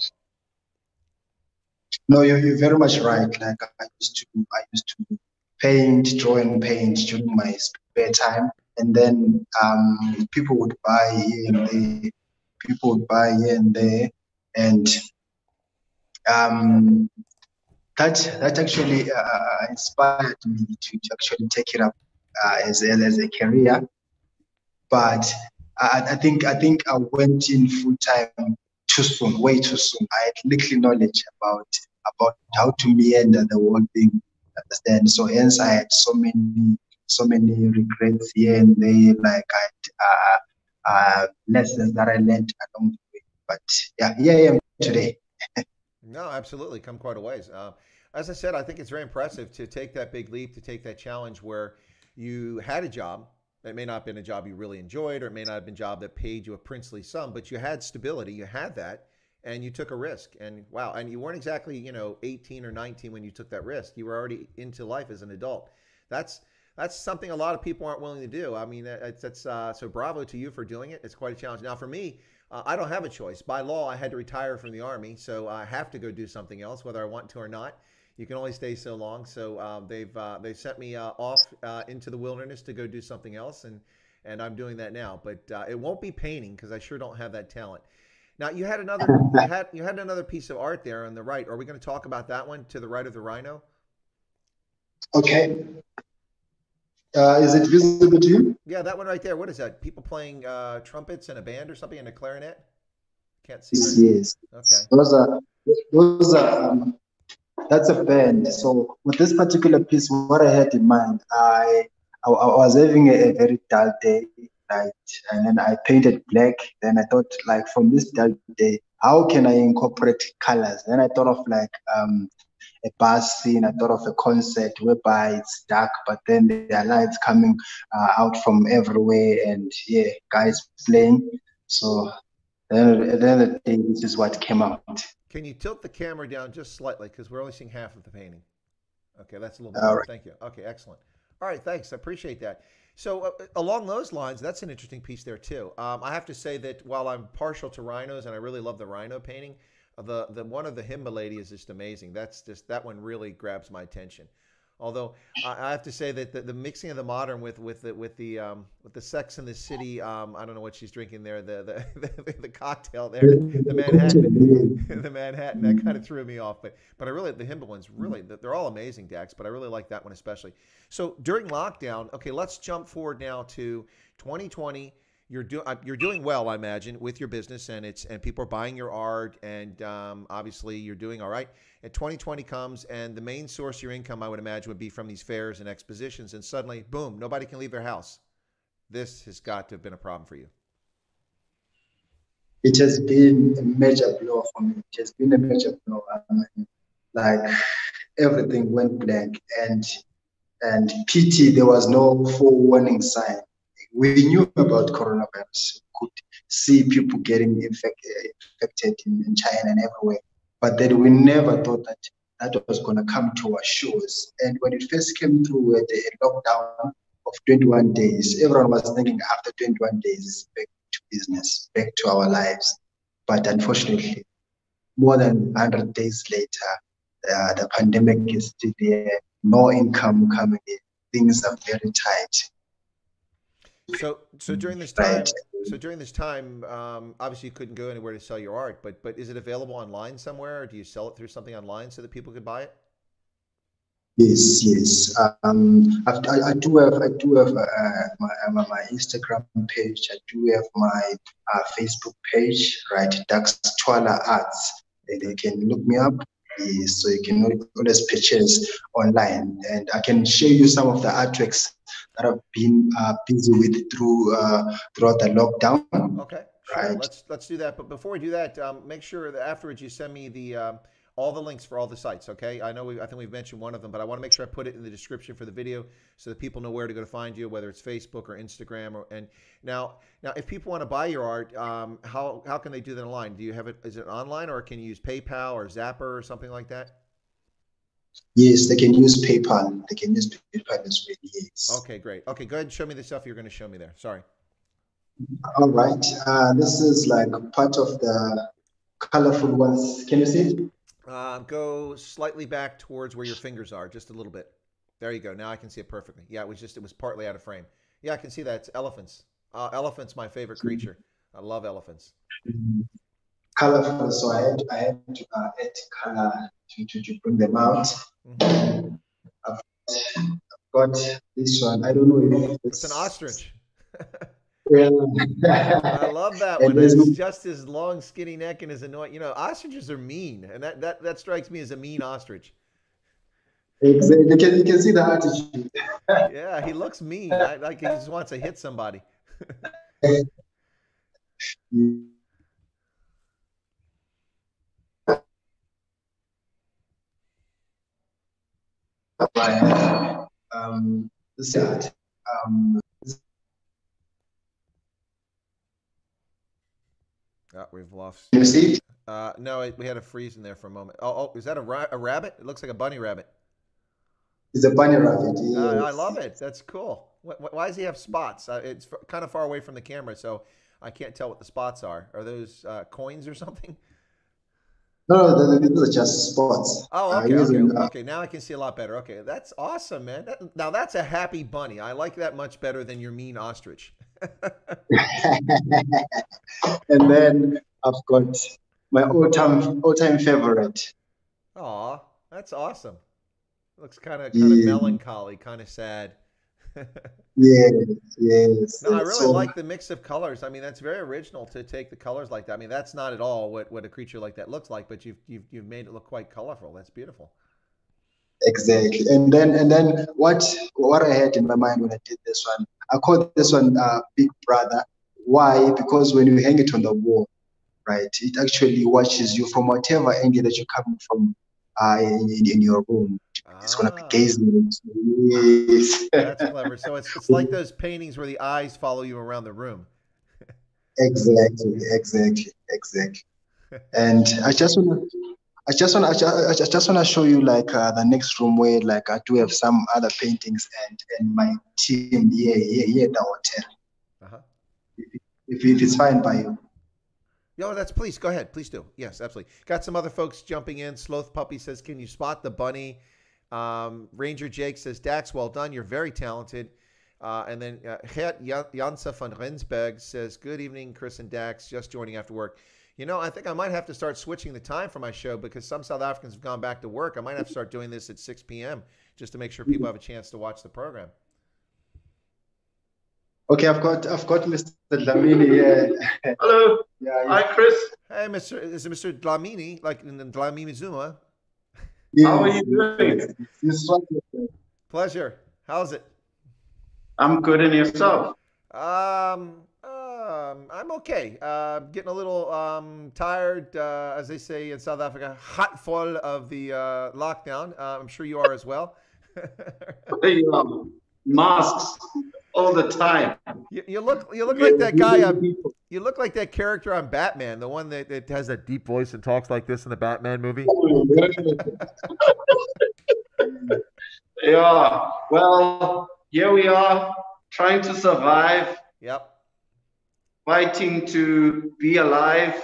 No, you're very much right. Like I used to paint, draw and paint during my spare time. and then people would buy here and there. And that actually inspired me to actually take it up as a career. But I think I went in full time too soon, way too soon. I had little knowledge about how to meander the whole thing. Understand? So hence I had so many regrets here and there. Like I had lessons that I learned along the way. But yeah, here I am today. No, absolutely, come quite a ways. As I said, I think it's very impressive to take that big leap, to take that challenge where you had a job. It may not have been a job you really enjoyed, or it may not have been a job that paid you a princely sum, but you had stability, you had that, and you took a risk. And wow, and you weren't exactly, you know, 18 or 19 when you took that risk. You were already into life as an adult. That's something a lot of people aren't willing to do. I mean, so bravo to you for doing it. It's quite a challenge. Now for me, I don't have a choice. By law, I had to retire from the Army, so I have to go do something else, whether I want to or not. You can only stay so long, so they sent me off into the wilderness to go do something else, and I'm doing that now. But it won't be painting because I sure don't have that talent. Now you had another piece of art there on the right. Are we going to talk about that one to the right of the rhino? Okay. Is it visible to you? Yeah, that one right there. What is that? People playing trumpets and a band or something, and a clarinet. Can't see. Yes. Okay. Those are. That's a band. So with this particular piece, what I had in mind, I was having a very dull day, right? And then I painted black. Then I thought, like, from this dull day, how can I incorporate colors? Then I thought of like a bar scene. I thought of a concert whereby it's dark, but then there are lights coming out from everywhere, and yeah, guys playing. So then at the end of the day, this is what came out. Can you tilt the camera down just slightly, because we're only seeing half of the painting? Okay, that's a little bit better. Right. Thank you. Okay, excellent. All right, thanks. I appreciate that. So along those lines, that's an interesting piece there too. I have to say that while I'm partial to rhinos and I really love the rhino painting, the one of the Himba lady is just amazing. That one really grabs my attention. Although I have to say that the mixing of the modern with the Sex in the City, I don't know what she's drinking there, the cocktail there, the Manhattan, that kind of threw me off. But I really, the Himba ones, really, they're all amazing, Daxx. But I really like that one especially. So during lockdown, okay, let's jump forward now to 2020. You're doing well, I imagine, with your business, and people are buying your art, and obviously you're doing all right. And 2020 comes, and the main source of your income, I would imagine, would be from these fairs and expositions. And suddenly, boom, nobody can leave their house. This has got to have been a problem for you. It has been a major blow for me. It has been a major blow. Like, everything went blank, and pity there was no forewarning sign. We knew about coronavirus, could see people getting infected in China and everywhere, but then we never thought that was going to come to our shores. And when it first came through with the lockdown of 21 days, everyone was thinking after 21 days, back to business, back to our lives. But unfortunately, more than 100 days later, the pandemic is still there, no income coming in, things are very tight. So during this time, obviously you couldn't go anywhere to sell your art, but is it available online somewhere, or do you sell it through something online so that people could buy it? Yes. I do have my Instagram page. I do have my Facebook page, right? Daxx Twafa Arts. They can look me up. So you can notice pictures online, and I can show you some of the artworks that I've been busy with throughout the lockdown. Okay, sure. Right. Let's do that. But before we do that, make sure that afterwards you send me the all the links for all the sites. Okay, I think we've mentioned one of them, but I want to make sure I put it in the description for the video so that people know where to go to find you, whether it's Facebook or Instagram. And now if people want to buy your art, how can they do that online? Do you have it? Is it online, or can you use PayPal or Zapper or something like that? Yes, they can use PayPal. They can use PayPal as well. Yes. Okay, great. Okay, go ahead and show me the stuff you're going to show me there. Sorry. All right. This is like part of the colorful ones. Can you see it? Go slightly back towards where your fingers are, just a little bit. There you go. Now I can see it perfectly. Yeah, it was partly out of frame. Yeah, I can see that. It's elephants. Elephants, my favorite creature. I love elephants. Colorful, so I had to add color to bring them out. Mm-hmm. I've got this one. I don't know if it's an ostrich. I love that one. It's just his long, skinny neck and his annoying. You know, ostriches are mean, and that strikes me as a mean ostrich. Exactly. You can see the attitude. Yeah, he looks mean. Like he just wants to hit somebody. This is we've lost. You see? No, we had a freeze in there for a moment. Oh, is that a rabbit? It looks like a bunny rabbit. It's a bunny rabbit. Yes. I love it. That's cool. Why does he have spots? It's kind of far away from the camera, so I can't tell what the spots are. Are those coins or something? No, those are just spots. Oh, okay, okay. Now I can see a lot better. Okay, that's awesome, man. Now that's a happy bunny. I like that much better than your mean ostrich. And then I've got my all-time favorite. Aw, that's awesome. Looks kind of melancholy, kind of sad. Yes. No, I really like the mix of colors. I mean, that's very original to take the colors like that. I mean, that's not at all what a creature like that looks like, but you've made it look quite colorful. That's beautiful. Exactly. And then what I had in my mind when I did this one, I called this one Big Brother. Why? Because when you hang it on the wall, right, it actually watches you from whatever angle that you're coming from in your room. It's going to be gazing. Yes. That's clever. So it's like those paintings where the eyes follow you around the room. Exactly. And I just want to show you like the next room where like I do have some other paintings and my team here at the hotel. Uh-huh. If it's fine by you. No, that's please. Go ahead. Please do. Yes, absolutely. Got some other folks jumping in. Sloth Puppy says, can you spot the bunny? Ranger Jake says, Daxx, well done. You're very talented. And then Gert Jansa van Rensberg says, good evening, Chris and Daxx. Just joining after work. You know, I think I might have to start switching the time for my show because some South Africans have gone back to work. I might have to start doing this at 6 p.m. just to make sure people have a chance to watch the program. Okay, I've got Mr. Dlamini here. Hello. Yeah. Hi, Chris. Hey, Mr. Dlamini, like in the Dlamini Zuma. Yes. How are you doing? Yes. Pleasure. How's it? I'm good, and yourself? I'm okay. Getting a little tired, as they say in South Africa, hot full of the lockdown. I'm sure you are as well. Masks all the time. You look like that guy. You look like that character on Batman, the one that has that deep voice and talks like this in the Batman movie. Yeah. Well, here we are trying to survive. Yep. Fighting to be alive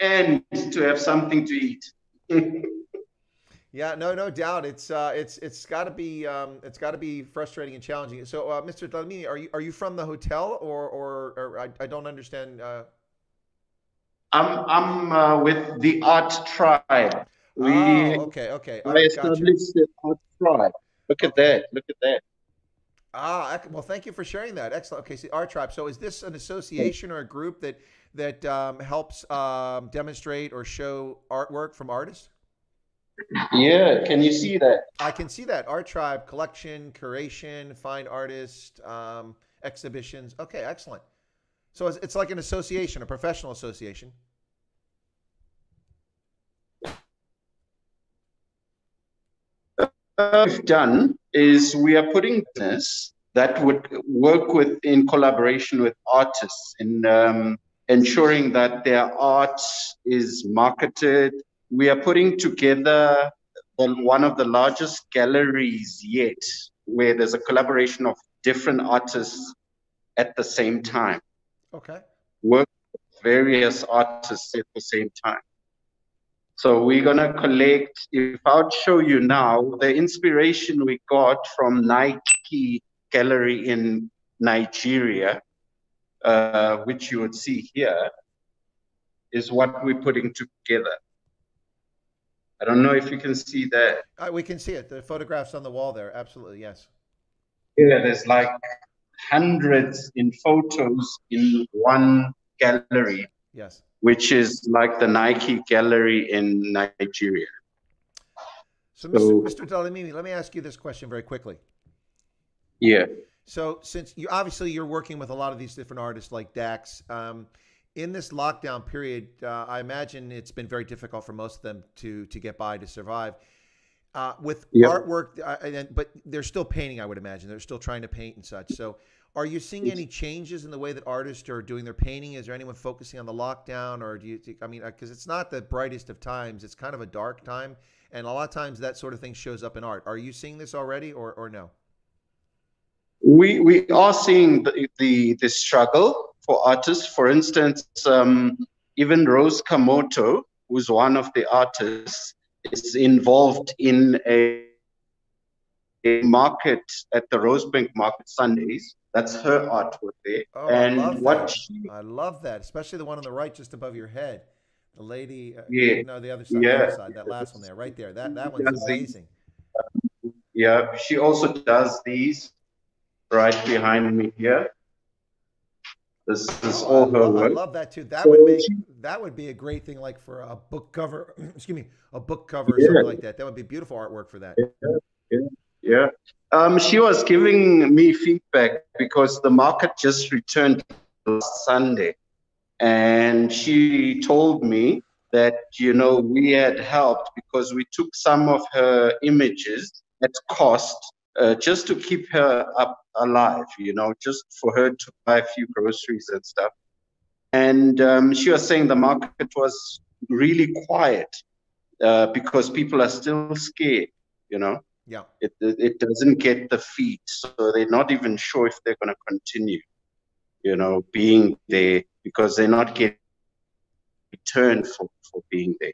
and to have something to eat. Yeah, no doubt. It's got to be frustrating and challenging. So, Mr. Dlamini, are you from the hotel or I don't understand. I'm with the Art Tribe. Okay. I established the Art Tribe. Look at that. Well, thank you for sharing that. Excellent. Okay, so Art Tribe. So, is this an association or a group that helps demonstrate or show artwork from artists? Yeah, can you see that? I can see that. Art Tribe, collection, curation, fine artist, exhibitions. Okay, excellent. So it's like an association, a professional association. What we've done is we are putting business that would work with in collaboration with artists in ensuring that their art is marketed. We are putting together one of the largest galleries yet, where there's a collaboration of different artists at the same time. Okay. Work with various artists at the same time. So we're going to collect, if I'll show you now, the inspiration we got from Nike Gallery in Nigeria, which you would see here, is what we're putting together. I don't know if you can see that. We can see it. The photograph's on the wall there. Absolutely, yes. Yeah, there's like hundreds in photos in one gallery. Yes. Which is like the Nike Gallery in Nigeria. So Mr. Dalamimi, let me ask you this question very quickly. Yeah. So since you obviously you're working with a lot of these different artists like Daxx, in this lockdown period, I imagine it's been very difficult for most of them to get by, to survive. With artwork, but they're still painting, I would imagine. They're still trying to paint and such. So are you seeing any changes in the way that artists are doing their painting? Is there anyone focusing on the lockdown? Or do you think, I mean, because it's not the brightest of times. It's kind of a dark time. And a lot of times that sort of thing shows up in art. Are you seeing this already or no? We are seeing the struggle for artists. For instance, even Rose Kamoto, who's one of the artists, is involved in a market at the Rosebank market Sundays. That's her artwork there. Oh, and I love what that. I love that, especially the one on the right, just above your head. The lady, yeah, no, the other side, yeah, the other side, that last one there, right there. That one's amazing. Yeah, she also does these right behind me here. This is all her work. I love that too. That would be a great thing, like for a book cover. Excuse me, a book cover or something like that. That would be beautiful artwork for that. Yeah, yeah. She was giving me feedback because the market just returned last Sunday, and she told me that we had helped because we took some of her images at cost. Just to keep her up alive, just for her to buy a few groceries and stuff. And she was saying the market was really quiet because people are still scared, Yeah. It doesn't get the feed, so they're not even sure if they're going to continue, being there because they're not getting returned for being there,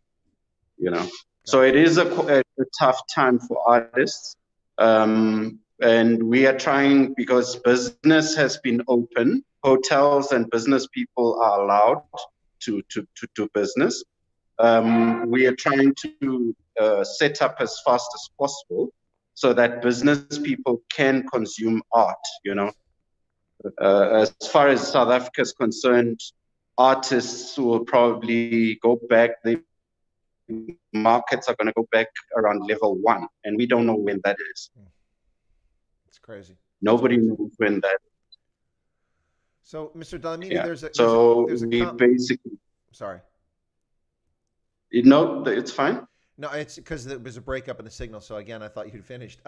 Okay. So it is a tough time for artists. And we are trying because business has been open. Hotels and business people are allowed to do business. We are trying to set up as fast as possible so that business people can consume art, As far as South Africa is concerned, artists will probably go back. Markets are going to go back around level 1, and we don't know when that is. It's crazy. Nobody knows when that is. So, Mr. Dalamini, yeah. Sorry. No, it's fine. No, it's because there was a breakup in the signal. So again, I thought you'd finished.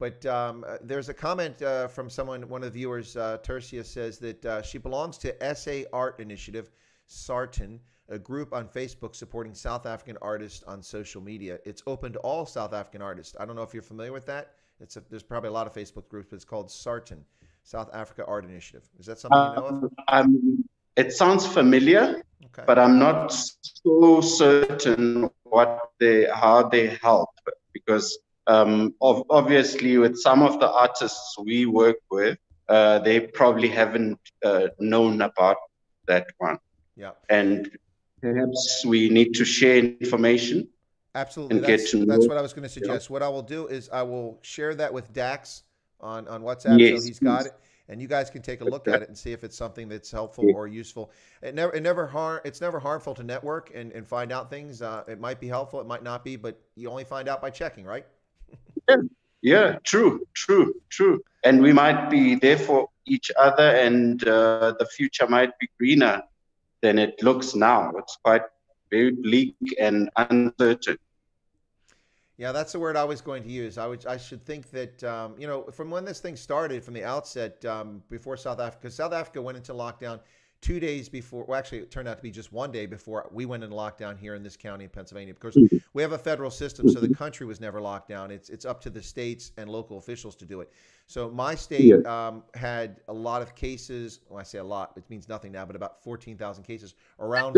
There's a comment from someone, one of the viewers, Tercia, says that she belongs to SA Art Initiative, Sartin, a group on Facebook supporting South African artists on social media. It's open to all South African artists. I don't know if you're familiar with that. There's probably a lot of Facebook groups, but it's called SARTIN, South Africa Art Initiative. Is that something you know of? It sounds familiar, okay, but I'm not so certain how they help because obviously with some of the artists we work with, they probably haven't known about that one. Yeah. And perhaps we need to share information. Absolutely. That's what I was going to suggest. Yeah. What I will do is I will share that with Daxx on WhatsApp. Yes, so he's got it. And you guys can take a look at it and see if it's something that's helpful or useful. It's never harmful to network and find out things. It might be helpful. It might not be. But you only find out by checking, right? Yeah. Yeah, true. And we might be there for each other, and the future might be greener than it looks now. It's quite very bleak and uncertain. Yeah, that's the word I was going to use. I should think that, from when this thing started, from the outset, before South Africa, because South Africa went into lockdown 2 days before, well, actually, it turned out to be just 1 day before we went into lockdown here in this county in Pennsylvania. Of course, we have a federal system, so the country was never locked down. It's up to the states and local officials to do it. So my state had a lot of cases. Well, I say a lot; it means nothing now, but about 14,000 cases around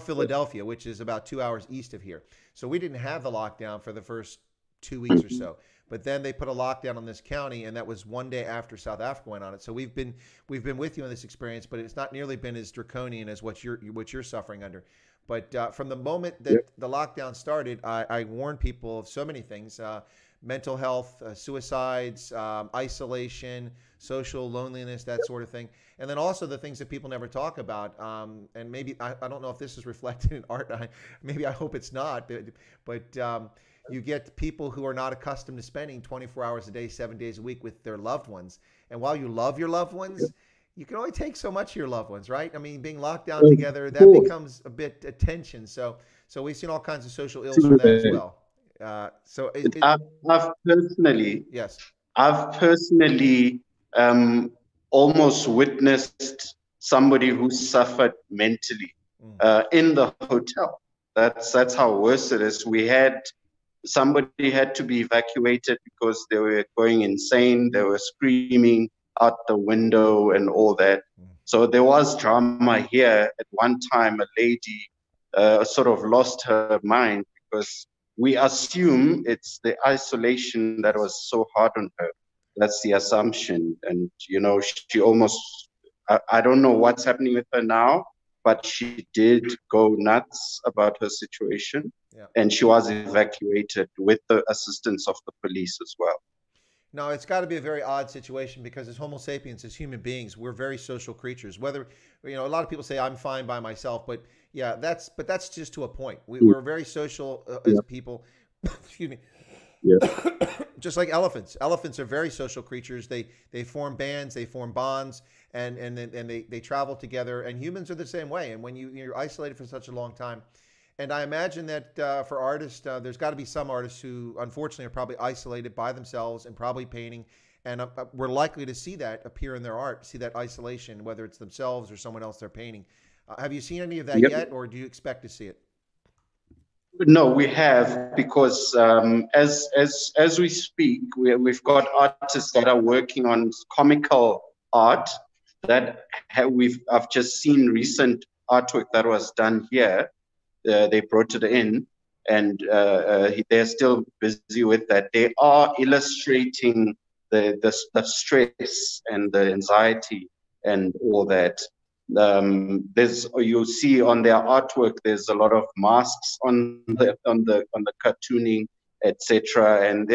Philadelphia, which is about 2 hours east of here. So we didn't have the lockdown for the first 2 weeks or so. But then they put a lockdown on this county, and that was one day after South Africa went on it. So we've been with you on this experience, but it's not nearly been as draconian as what you're suffering under. But from the moment that the lockdown started, I warned people of so many things: mental health, suicides, isolation, social loneliness, that sort of thing. And then also the things that people never talk about. And maybe I don't know if this is reflected in art. Maybe I hope it's not. But you get people who are not accustomed to spending 24 hours a day, 7 days a week with their loved ones. And while you love your loved ones, you can only take so much of your loved ones, right? I mean, being locked down together, that becomes a bit of tension. So we've seen all kinds of social ills from that as well. I've personally almost witnessed somebody who suffered mentally in the hotel. That's how worse it is. We had somebody had to be evacuated because they were going insane. They were screaming out the window and all that. So there was drama here. At one time, a lady sort of lost her mind because we assume it's the isolation that was so hard on her. That's the assumption. And, you know, she almost, I don't know what's happening with her now, but she did go nuts about her situation. Yeah. And she was evacuated with the assistance of the police as well. Now, it's got to be a very odd situation because as Homo sapiens, as human beings, we're very social creatures. Whether, you know, a lot of people say I'm fine by myself, but yeah, that's just to a point. We're very social as people. Excuse me. Yeah. Just like elephants. Elephants are very social creatures. They form bands, they form bonds, and they travel together. And humans are the same way. And when you're isolated for such a long time, and I imagine that for artists, there's got to be some artists who, unfortunately, are probably isolated by themselves and probably painting. And we're likely to see that appear in their art, see that isolation, whether it's themselves or someone else they're painting. Have you seen any of that yet, or do you expect to see it? No, we have, because as we speak, we've got artists that are working on comical art that I've just seen recent artwork that was done here. They brought it in, and they're still busy with that. They are illustrating the stress and the anxiety and all that. You see on their artwork, there's a lot of masks on the cartooning, etc. And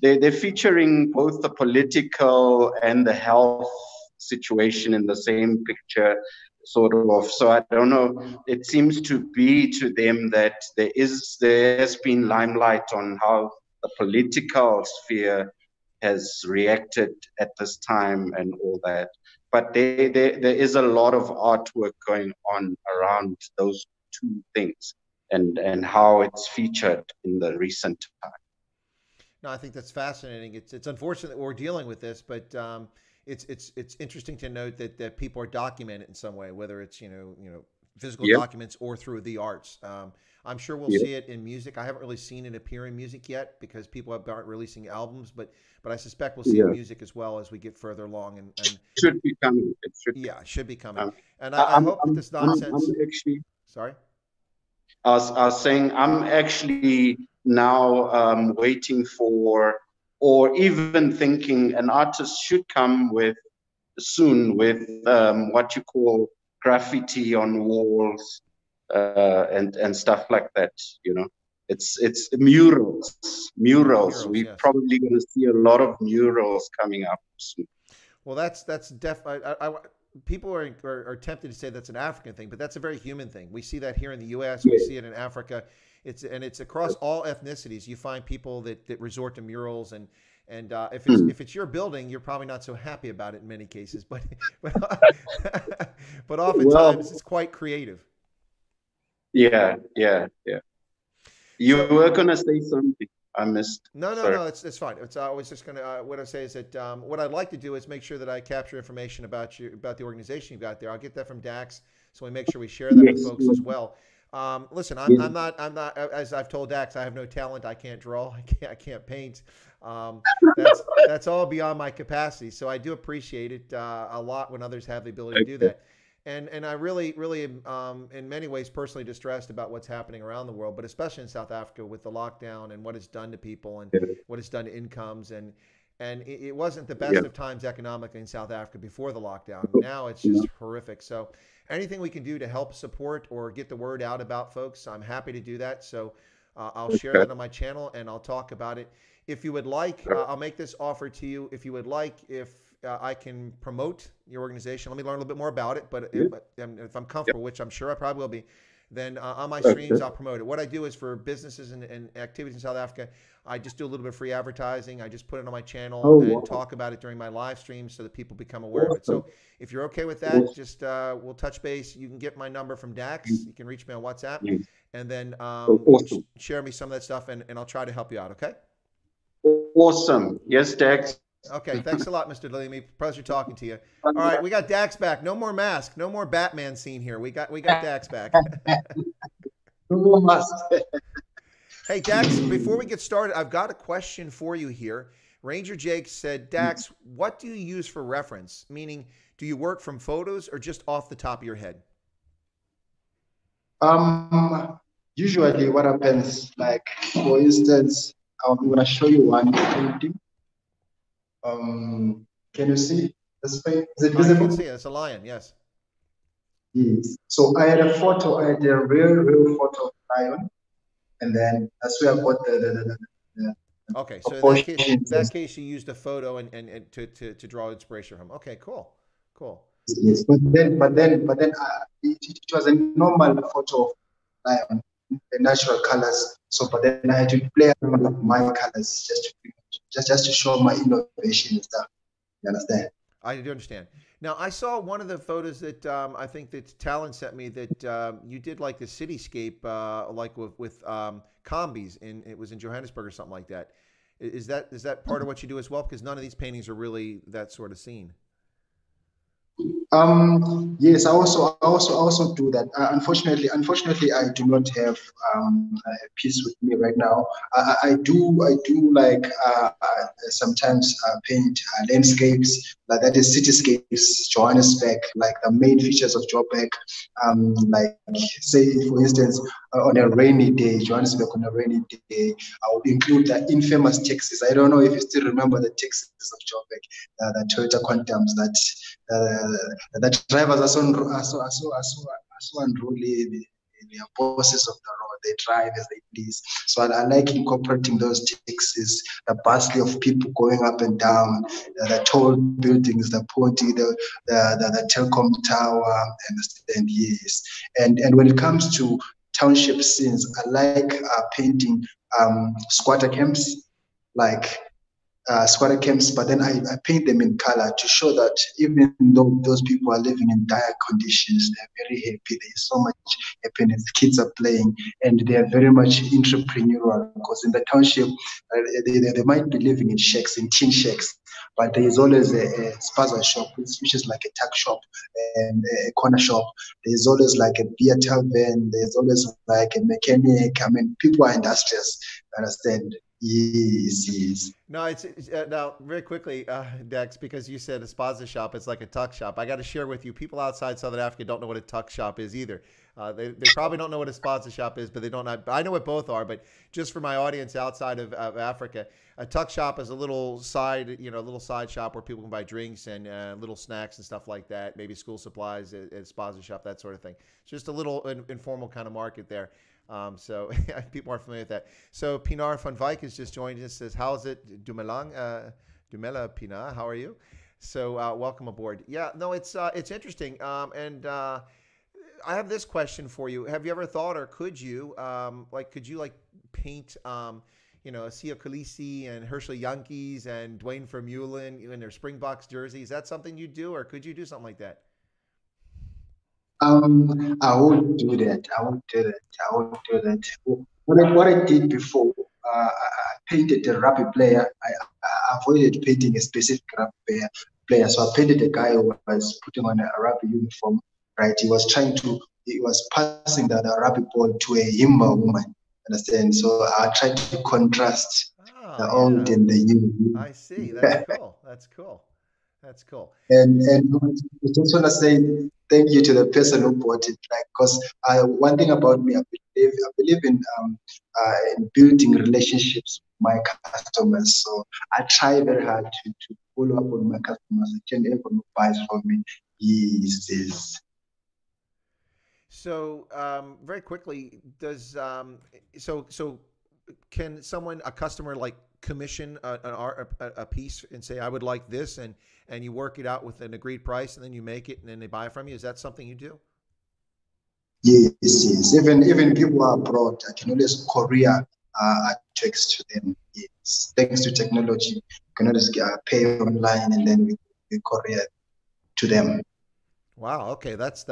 they're featuring both the political and the health situation in the same picture. So I don't know. It seems to be to them that there's been limelight on how the political sphere has reacted at this time and all that. But there is a lot of artwork going on around those two things and how it's featured in the recent time. No, I think that's fascinating. It's unfortunate that we're dealing with this, but it's interesting to note that people are documented in some way, whether it's you know physical documents or through the arts. I'm sure we'll see it in music. I haven't really seen it appear in music yet because people aren't releasing albums, but I suspect we'll see it in music as well as we get further along. And it should be coming. It should be coming. And I hope that this nonsense. I'm actually now waiting for, or even thinking an artist should come soon with what you call graffiti on walls and stuff like that. You know, it's murals. We're probably going to see a lot of murals coming up soon. Well, that's definitely. People are tempted to say that's an African thing, but that's a very human thing. We see that here in the U.S. We see it in Africa. It's across all ethnicities. You find people that resort to murals and if it's your building, you're probably not so happy about it in many cases. But oftentimes it's quite creative. Yeah. You were gonna say something. I missed. No. It's fine. I was just gonna. What I say is that what I'd like to do is make sure that I capture information about the organization you've got there. I'll get that from Daxx, so we make sure we share that with folks as well. Listen, I'm not, as I've told Daxx, I have no talent. I can't draw. I can't paint. That's all beyond my capacity. So I do appreciate it a lot when others have the ability to do that. And I really, really, in many ways, personally distressed about what's happening around the world, but especially in South Africa with the lockdown and what it's done to people and what it's done to incomes. And it wasn't the best of times economically in South Africa before the lockdown. Now it's just horrific. So anything we can do to help support or get the word out about folks, I'm happy to do that. So I'll share that on my channel and I'll talk about it. If you would like, I'll make this offer to you. If you would like, if I can promote your organization, let me learn a little bit more about it. But if I'm comfortable, which I'm sure I probably will be, then on my streams, I'll promote it. What I do is for businesses and activities in South Africa, I just do a little bit of free advertising. I just put it on my channel and talk about it during my live streams so that people become aware of it. So if you're okay with that, just we'll touch base. You can get my number from Daxx. You can reach me on WhatsApp and then share me some of that stuff and I'll try to help you out, okay? Awesome. Yes, Daxx. Okay, thanks a lot, Mr. Delaney. Pleasure talking to you. All right, we got Daxx back. No more mask, no more Batman scene here. We got Daxx back. Hey, Daxx, before we get started, I've got a question for you here. Ranger Jake said, Daxx, what do you use for reference? Meaning, do you work from photos or just off the top of your head? Usually what happens, like, for instance, I'm going to show you one painting. Can you see this thing? Is it visible? I can see it. It's a lion, yes. Yes. So I had a photo, I had a real photo of a lion, and then that's where I got the okay, so in that case you used a photo and to draw inspiration from. Okay, cool. Cool. Yes, but then it was a normal photo of lion, the natural colors. So but then I had to play around with my colors just to show my innovation and stuff. You understand? I do understand. Now, I saw one of the photos that I think that Talon sent me that you did like the cityscape, like with combis, and it was in Johannesburg or something like that. Is that part of what you do as well? Because none of these paintings are really that sort of scene. Yes, I also do that. Unfortunately, I do not have a piece with me right now. I do like sometimes paint landscapes, like that is cityscapes, Johannesburg, like the main features of Joburg. Like say for instance, on a rainy day, Johannesburg on a rainy day, I would include the infamous taxis. I don't know if you still remember the taxis of Joburg, the Toyota Quantums that. The drivers are so unruly. They are bosses of the road. They drive as they please. So I like incorporating those taxis, the bustle of people going up and down, the tall buildings, the potty, the telecom tower, and yes. And when it comes to township scenes, I like painting squatter camps, like. Squatter camps, but then I paint them in color to show that even though those people are living in dire conditions, they're very happy. There's so much happiness. Kids are playing, and they are very much entrepreneurial because in the township, they might be living in shacks, in tin shacks, but there is always a spaza shop, which is like a tuck shop, and a corner shop. There's always like a beer tavern. There's always like a mechanic. I mean, people are industrious, understand? Yes, yes. No, it's now very quickly, Daxx, because you said a spaza shop, it's like a tuck shop. I got to share with you, people outside Southern Africa don't know what a tuck shop is either. They probably don't know what a spaza shop is, but they don't. I know what both are, but just for my audience outside of Africa, a tuck shop is a little side, a little side shop where people can buy drinks and little snacks and stuff like that. Maybe school supplies, a spaza shop, that sort of thing. It's just a little informal kind of market there. So people aren't familiar with that. So Pinar van Wyk has just joined us. Says, "How's it, Dumelang? Dumela Pinar, how are you?" So welcome aboard. Yeah, no, it's interesting. And I have this question for you. Have you ever thought, or could you paint, Siya Kolisi and Herschel Yankees and Dwayne Vermeulen in their Springboks jerseys? Is that something you do, or could you do something like that? I won't do that. What I did before, I painted a rugby player. I avoided painting a specific rugby player. So I painted a guy who was putting on a rugby uniform, right? He was passing the rugby ball to a Himba woman, understand? So I tried to contrast the old and the new. I see, that's cool. And I just want to say, thank you to the person who bought it. Like, because one thing about me, I believe in building relationships with my customers. So I try very hard to follow up on my customers. I can't ever buys from me. Yes. So very quickly, does so can someone, a customer, like commission a piece and say, I would like this, and you work it out with an agreed price, and then you make it, and then they buy it from you? Is that something you do? Yes, yes. Even people abroad, I can always courier checks to them. Yes. Thanks to technology, you can always pay online, and then we courier to them. Wow. Okay, that's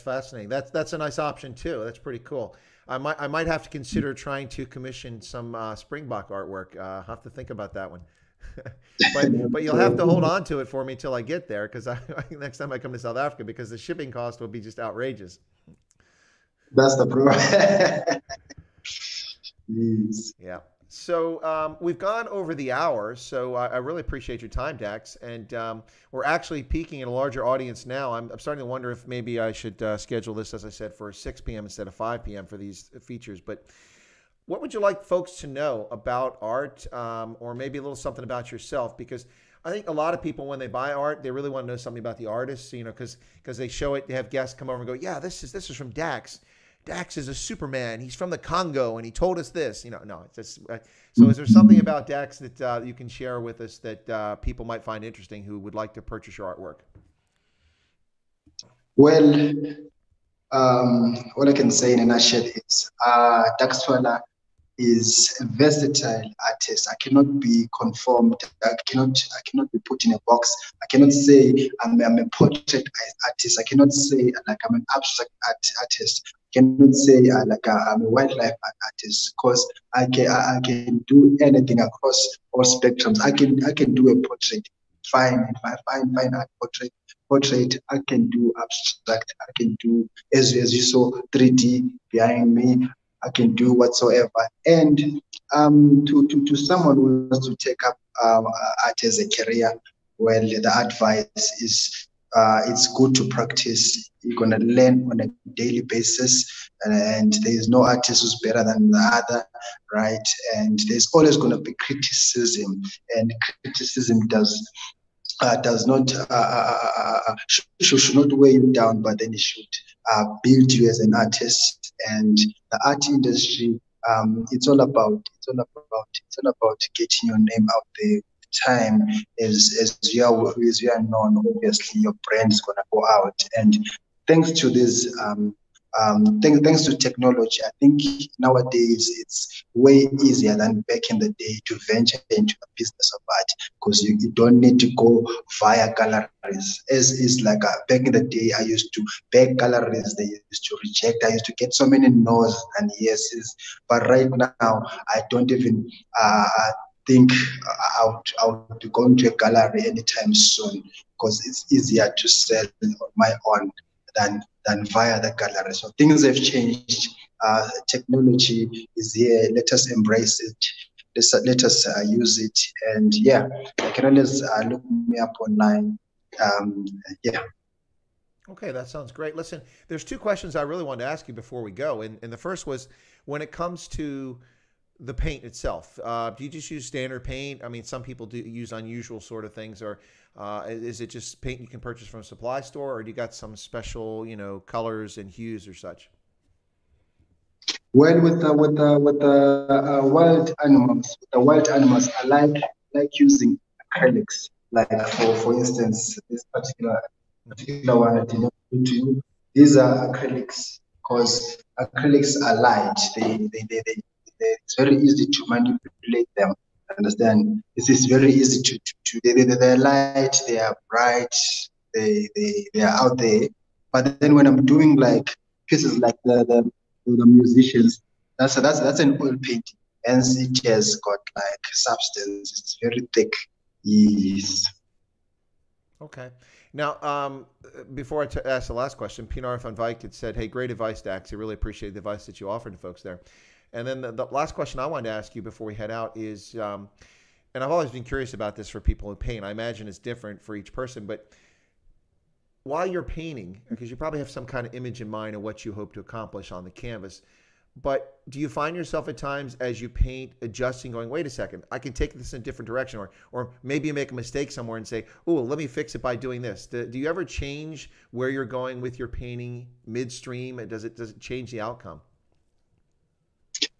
fascinating. That's a nice option too. That's pretty cool. I might have to consider trying to commission some Springbok artwork. I have to think about that one. but you'll have to hold on to it for me till I get there, because next time I come to South Africa, because the shipping cost will be just outrageous. That's the problem. Yes. Yeah. So we've gone over the hour, so I really appreciate your time, Daxx. And we're actually peaking at a larger audience now. I'm starting to wonder if maybe I should schedule this, as I said, for 6 p.m. instead of 5 p.m. for these features. But what would you like folks to know about art, or maybe a little something about yourself? Because I think a lot of people, when they buy art, they really want to know something about the artist, you know, because they show it, they have guests come over and go, yeah, this is from Daxx. Daxx is a superman. He's from the Congo, and he told us this. You know, no. It's just, so, is there something about Daxx that you can share with us that people might find interesting who would like to purchase your artwork? Well, what I can say in a nutshell is Daxx Twafa is a versatile artist. I cannot be conformed. I cannot be put in a box. I cannot say I'm a portrait artist. I cannot say like I'm an abstract artist. Cannot say like I'm a wildlife artist, because I can do anything across all spectrums. I can do a portrait, fine, fine art portrait. I can do abstract. I can do, as you saw, 3D behind me. I can do whatsoever. And to someone who wants to take up art as a career, well, the advice is it's good to practice. You're going to learn on a daily basis, and there's no artist who's better than the other, right? And there's always going to be criticism, and criticism should not weigh you down, but then it should build you as an artist. And the art industry, it's all about getting your name out there. Time as you are known, obviously your brand is gonna go out. And thanks to this, thanks to technology, I think nowadays it's way easier than back in the day to venture into the business of art, because you don't need to go via galleries. As is like back in the day, I used to beg galleries, they used to reject. I used to get so many no's and yeses. But right now, I don't even think I'll be going to a gallery anytime soon, because it's easier to sell on my own than via the gallery. So things have changed. Technology is here. Let us embrace it. Let us use it. And yeah, you can always look me up online. Yeah. Okay, that sounds great. Listen, there's two questions I really wanted to ask you before we go. And the first was, when it comes to the paint itself, do you just use standard paint? I mean, some people do use unusual sort of things, or is it just paint you can purchase from a supply store, or do you got some special, you know, colors and hues or such? Well, with the wild animals, I like using acrylics. Like for instance, this particular one I did not do to you. These are acrylics, because acrylics are light. It's very easy to manipulate them. Understand? It is very easy they're light, they are bright, they are out there. But then when I'm doing like pieces like the musicians, that's an oil painting, and it has got like substance. It's very thick. Yes. Okay. Now, before I ask the last question, Pinar van Wyk had said, "Hey, great advice, Daxx. I really appreciate the advice that you offered to folks there." And then the last question I wanted to ask you before we head out is, and I've always been curious about this for people in pain. I imagine it's different for each person, but while you're painting, because you probably have some kind of image in mind of what you hope to accomplish on the canvas, but do you find yourself at times as you paint adjusting, going, wait a second, I can take this in a different direction, or maybe you make a mistake somewhere and say, oh, let me fix it by doing this. Do you ever change where you're going with your painting midstream? Does it change the outcome?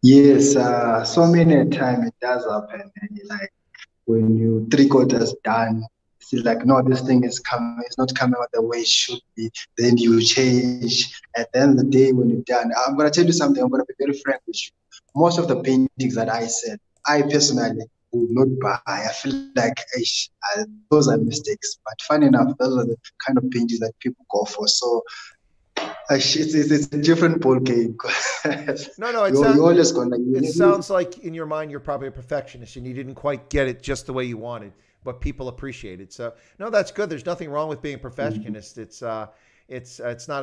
Yes, so many times it does happen. And like when you 3/4 done, it's like, no, this thing is coming, it's not coming out the way it should be. Then you change. At the end of the day, when you're done, I'm going to tell you something. I'm going to be very frank with you. Most of the paintings that I said, I personally would not buy. I feel like those are mistakes. But funny enough, those are the kind of paintings that people go for. So it's a different ball game. No, it sounds like in your mind, you're probably a perfectionist and you didn't quite get it just the way you wanted, but people appreciate it. So no, that's good. There's nothing wrong with being a perfectionist. It's not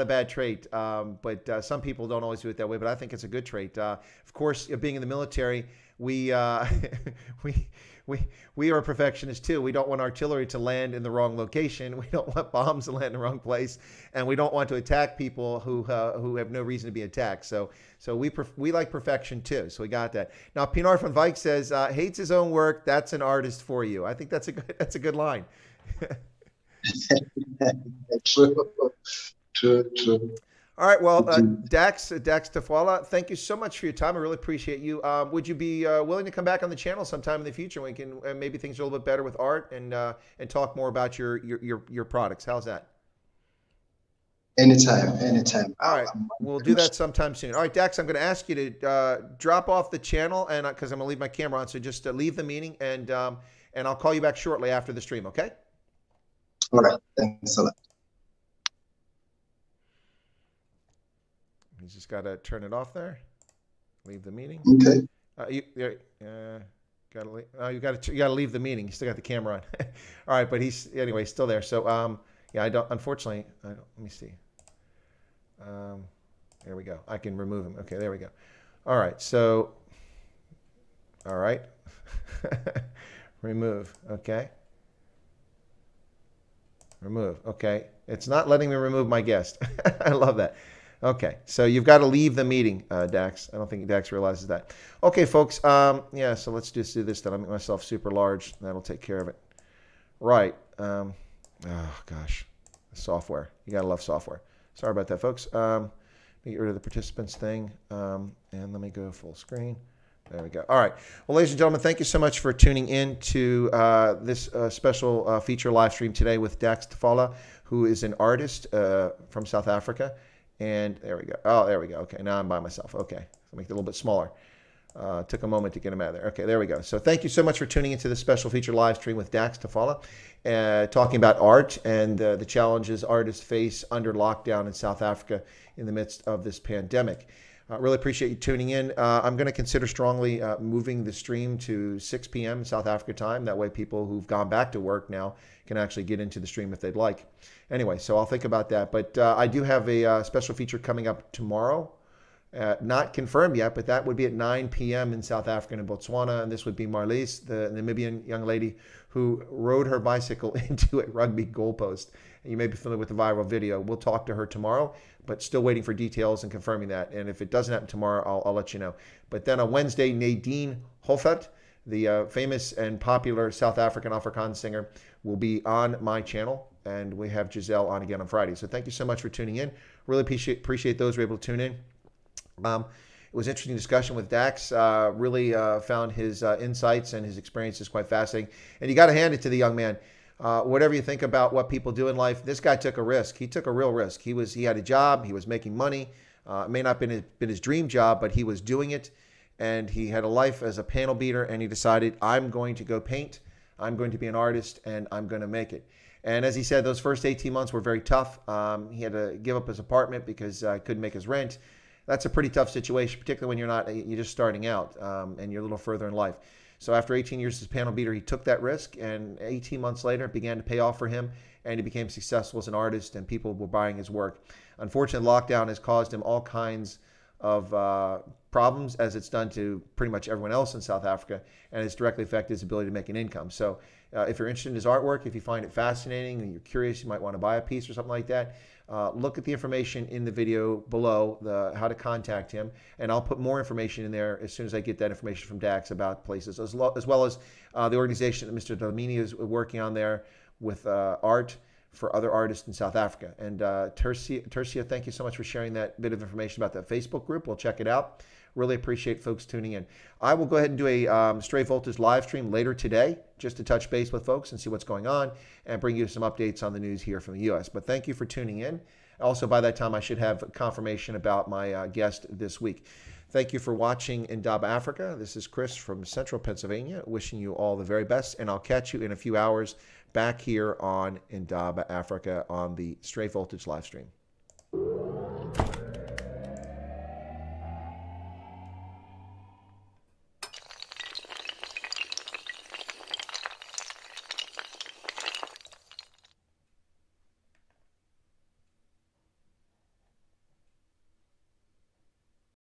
a bad trait, but some people don't always do it that way, but I think it's a good trait. Of course, being in the military, we are perfectionists too. We don't want artillery to land in the wrong location. We don't want bombs to land in the wrong place, and we don't want to attack people who have no reason to be attacked. So we like perfection too. So we got that. Now Pinar van Wyk says hates his own work. That's an artist for you. I think that's a good line. True. All right, well, Daxx Twafa, thank you so much for your time. I really appreciate you. Would you be willing to come back on the channel sometime in the future when we can, maybe things are a little bit better with art, and talk more about your products? How's that? Anytime. All right, we'll do that sometime soon. All right, Daxx, I'm going to ask you to drop off the channel, and because I'm going to leave my camera on, so just leave the meeting, and I'll call you back shortly after the stream, okay? All right, thanks a lot. You just got to turn it off there. Leave the meeting. Okay. You got to leave the meeting. You still got the camera on. All right, but he's anyway still there. So yeah, I don't. Unfortunately, I don't. Let me see. There we go. I can remove him. Okay, there we go. All right. So. All right. Remove. Okay. Remove. Okay. It's not letting me remove my guest. I love that. Okay, so you've got to leave the meeting, Daxx. I don't think Daxx realizes that. Okay, folks, yeah, so let's just do this then. I'll make myself super large. That'll take care of it. Right. Oh, gosh. Software. You got to love software. Sorry about that, folks. Let me get rid of the participants thing, and let me go full screen. There we go. All right. Well, ladies and gentlemen, thank you so much for tuning in to this special feature live stream today with Daxx Twafa, who is an artist from South Africa. And there we go. Oh, there we go. Okay, now I'm by myself. Okay, so make it a little bit smaller. Took a moment to get him out of there. Okay, there we go. So thank you so much for tuning into this special feature live stream with Daxx Twafa, talking about art and the challenges artists face under lockdown in South Africa in the midst of this pandemic. I really appreciate you tuning in. I'm going to consider strongly moving the stream to 6 p.m. South Africa time. That way people who've gone back to work now can actually get into the stream if they'd like. Anyway, so I'll think about that. But I do have a special feature coming up tomorrow. Not confirmed yet, but that would be at 9 p.m. in South Africa and Botswana. And this would be Marlies, the Namibian young lady who rode her bicycle into a rugby goalpost. You may be familiar with the viral video. We'll talk to her tomorrow, but still waiting for details and confirming that. And if it doesn't happen tomorrow, I'll let you know. But then on Wednesday, Nadine Hofert, the famous and popular South African Afrikaans singer, will be on my channel. And we have Giselle on again on Friday. So thank you so much for tuning in. Really appreciate those who were able to tune in. It was an interesting discussion with Daxx. Really found his insights and his experiences quite fascinating. And you got to hand it to the young man. Whatever you think about what people do in life, this guy took a risk. He took a real risk. He had a job. He was making money. It may not have been his dream job, but he was doing it. And he had a life as a panel beater. And he decided, I'm going to go paint. I'm going to be an artist. And I'm going to make it. And as he said, those first 18 months were very tough. He had to give up his apartment because he couldn't make his rent. That's a pretty tough situation, particularly when you're just starting out and you're a little further in life. So after 18 years as a panel beater, he took that risk. And 18 months later, it began to pay off for him. And he became successful as an artist and people were buying his work. Unfortunately, lockdown has caused him all kinds of problems as it's done to pretty much everyone else in South Africa, and it's directly affected his ability to make an income. So if you're interested in his artwork, if you find it fascinating and you're curious, you might want to buy a piece or something like that, look at the information in the video below, how to contact him, and I'll put more information in there as soon as I get that information from Daxx about places, as well as the organization that Mr. Dlamini is working on there with art for other artists in South Africa. And Tercia, thank you so much for sharing that bit of information about that Facebook group. We'll check it out. Really appreciate folks tuning in. I will go ahead and do a Stray Voltage live stream later today just to touch base with folks and see what's going on and bring you some updates on the news here from the U.S. But thank you for tuning in. Also, by that time, I should have confirmation about my guest this week. Thank you for watching Indaba Africa. This is Chris from Central Pennsylvania wishing you all the very best, and I'll catch you in a few hours back here on Indaba Africa on the Stray Voltage live stream.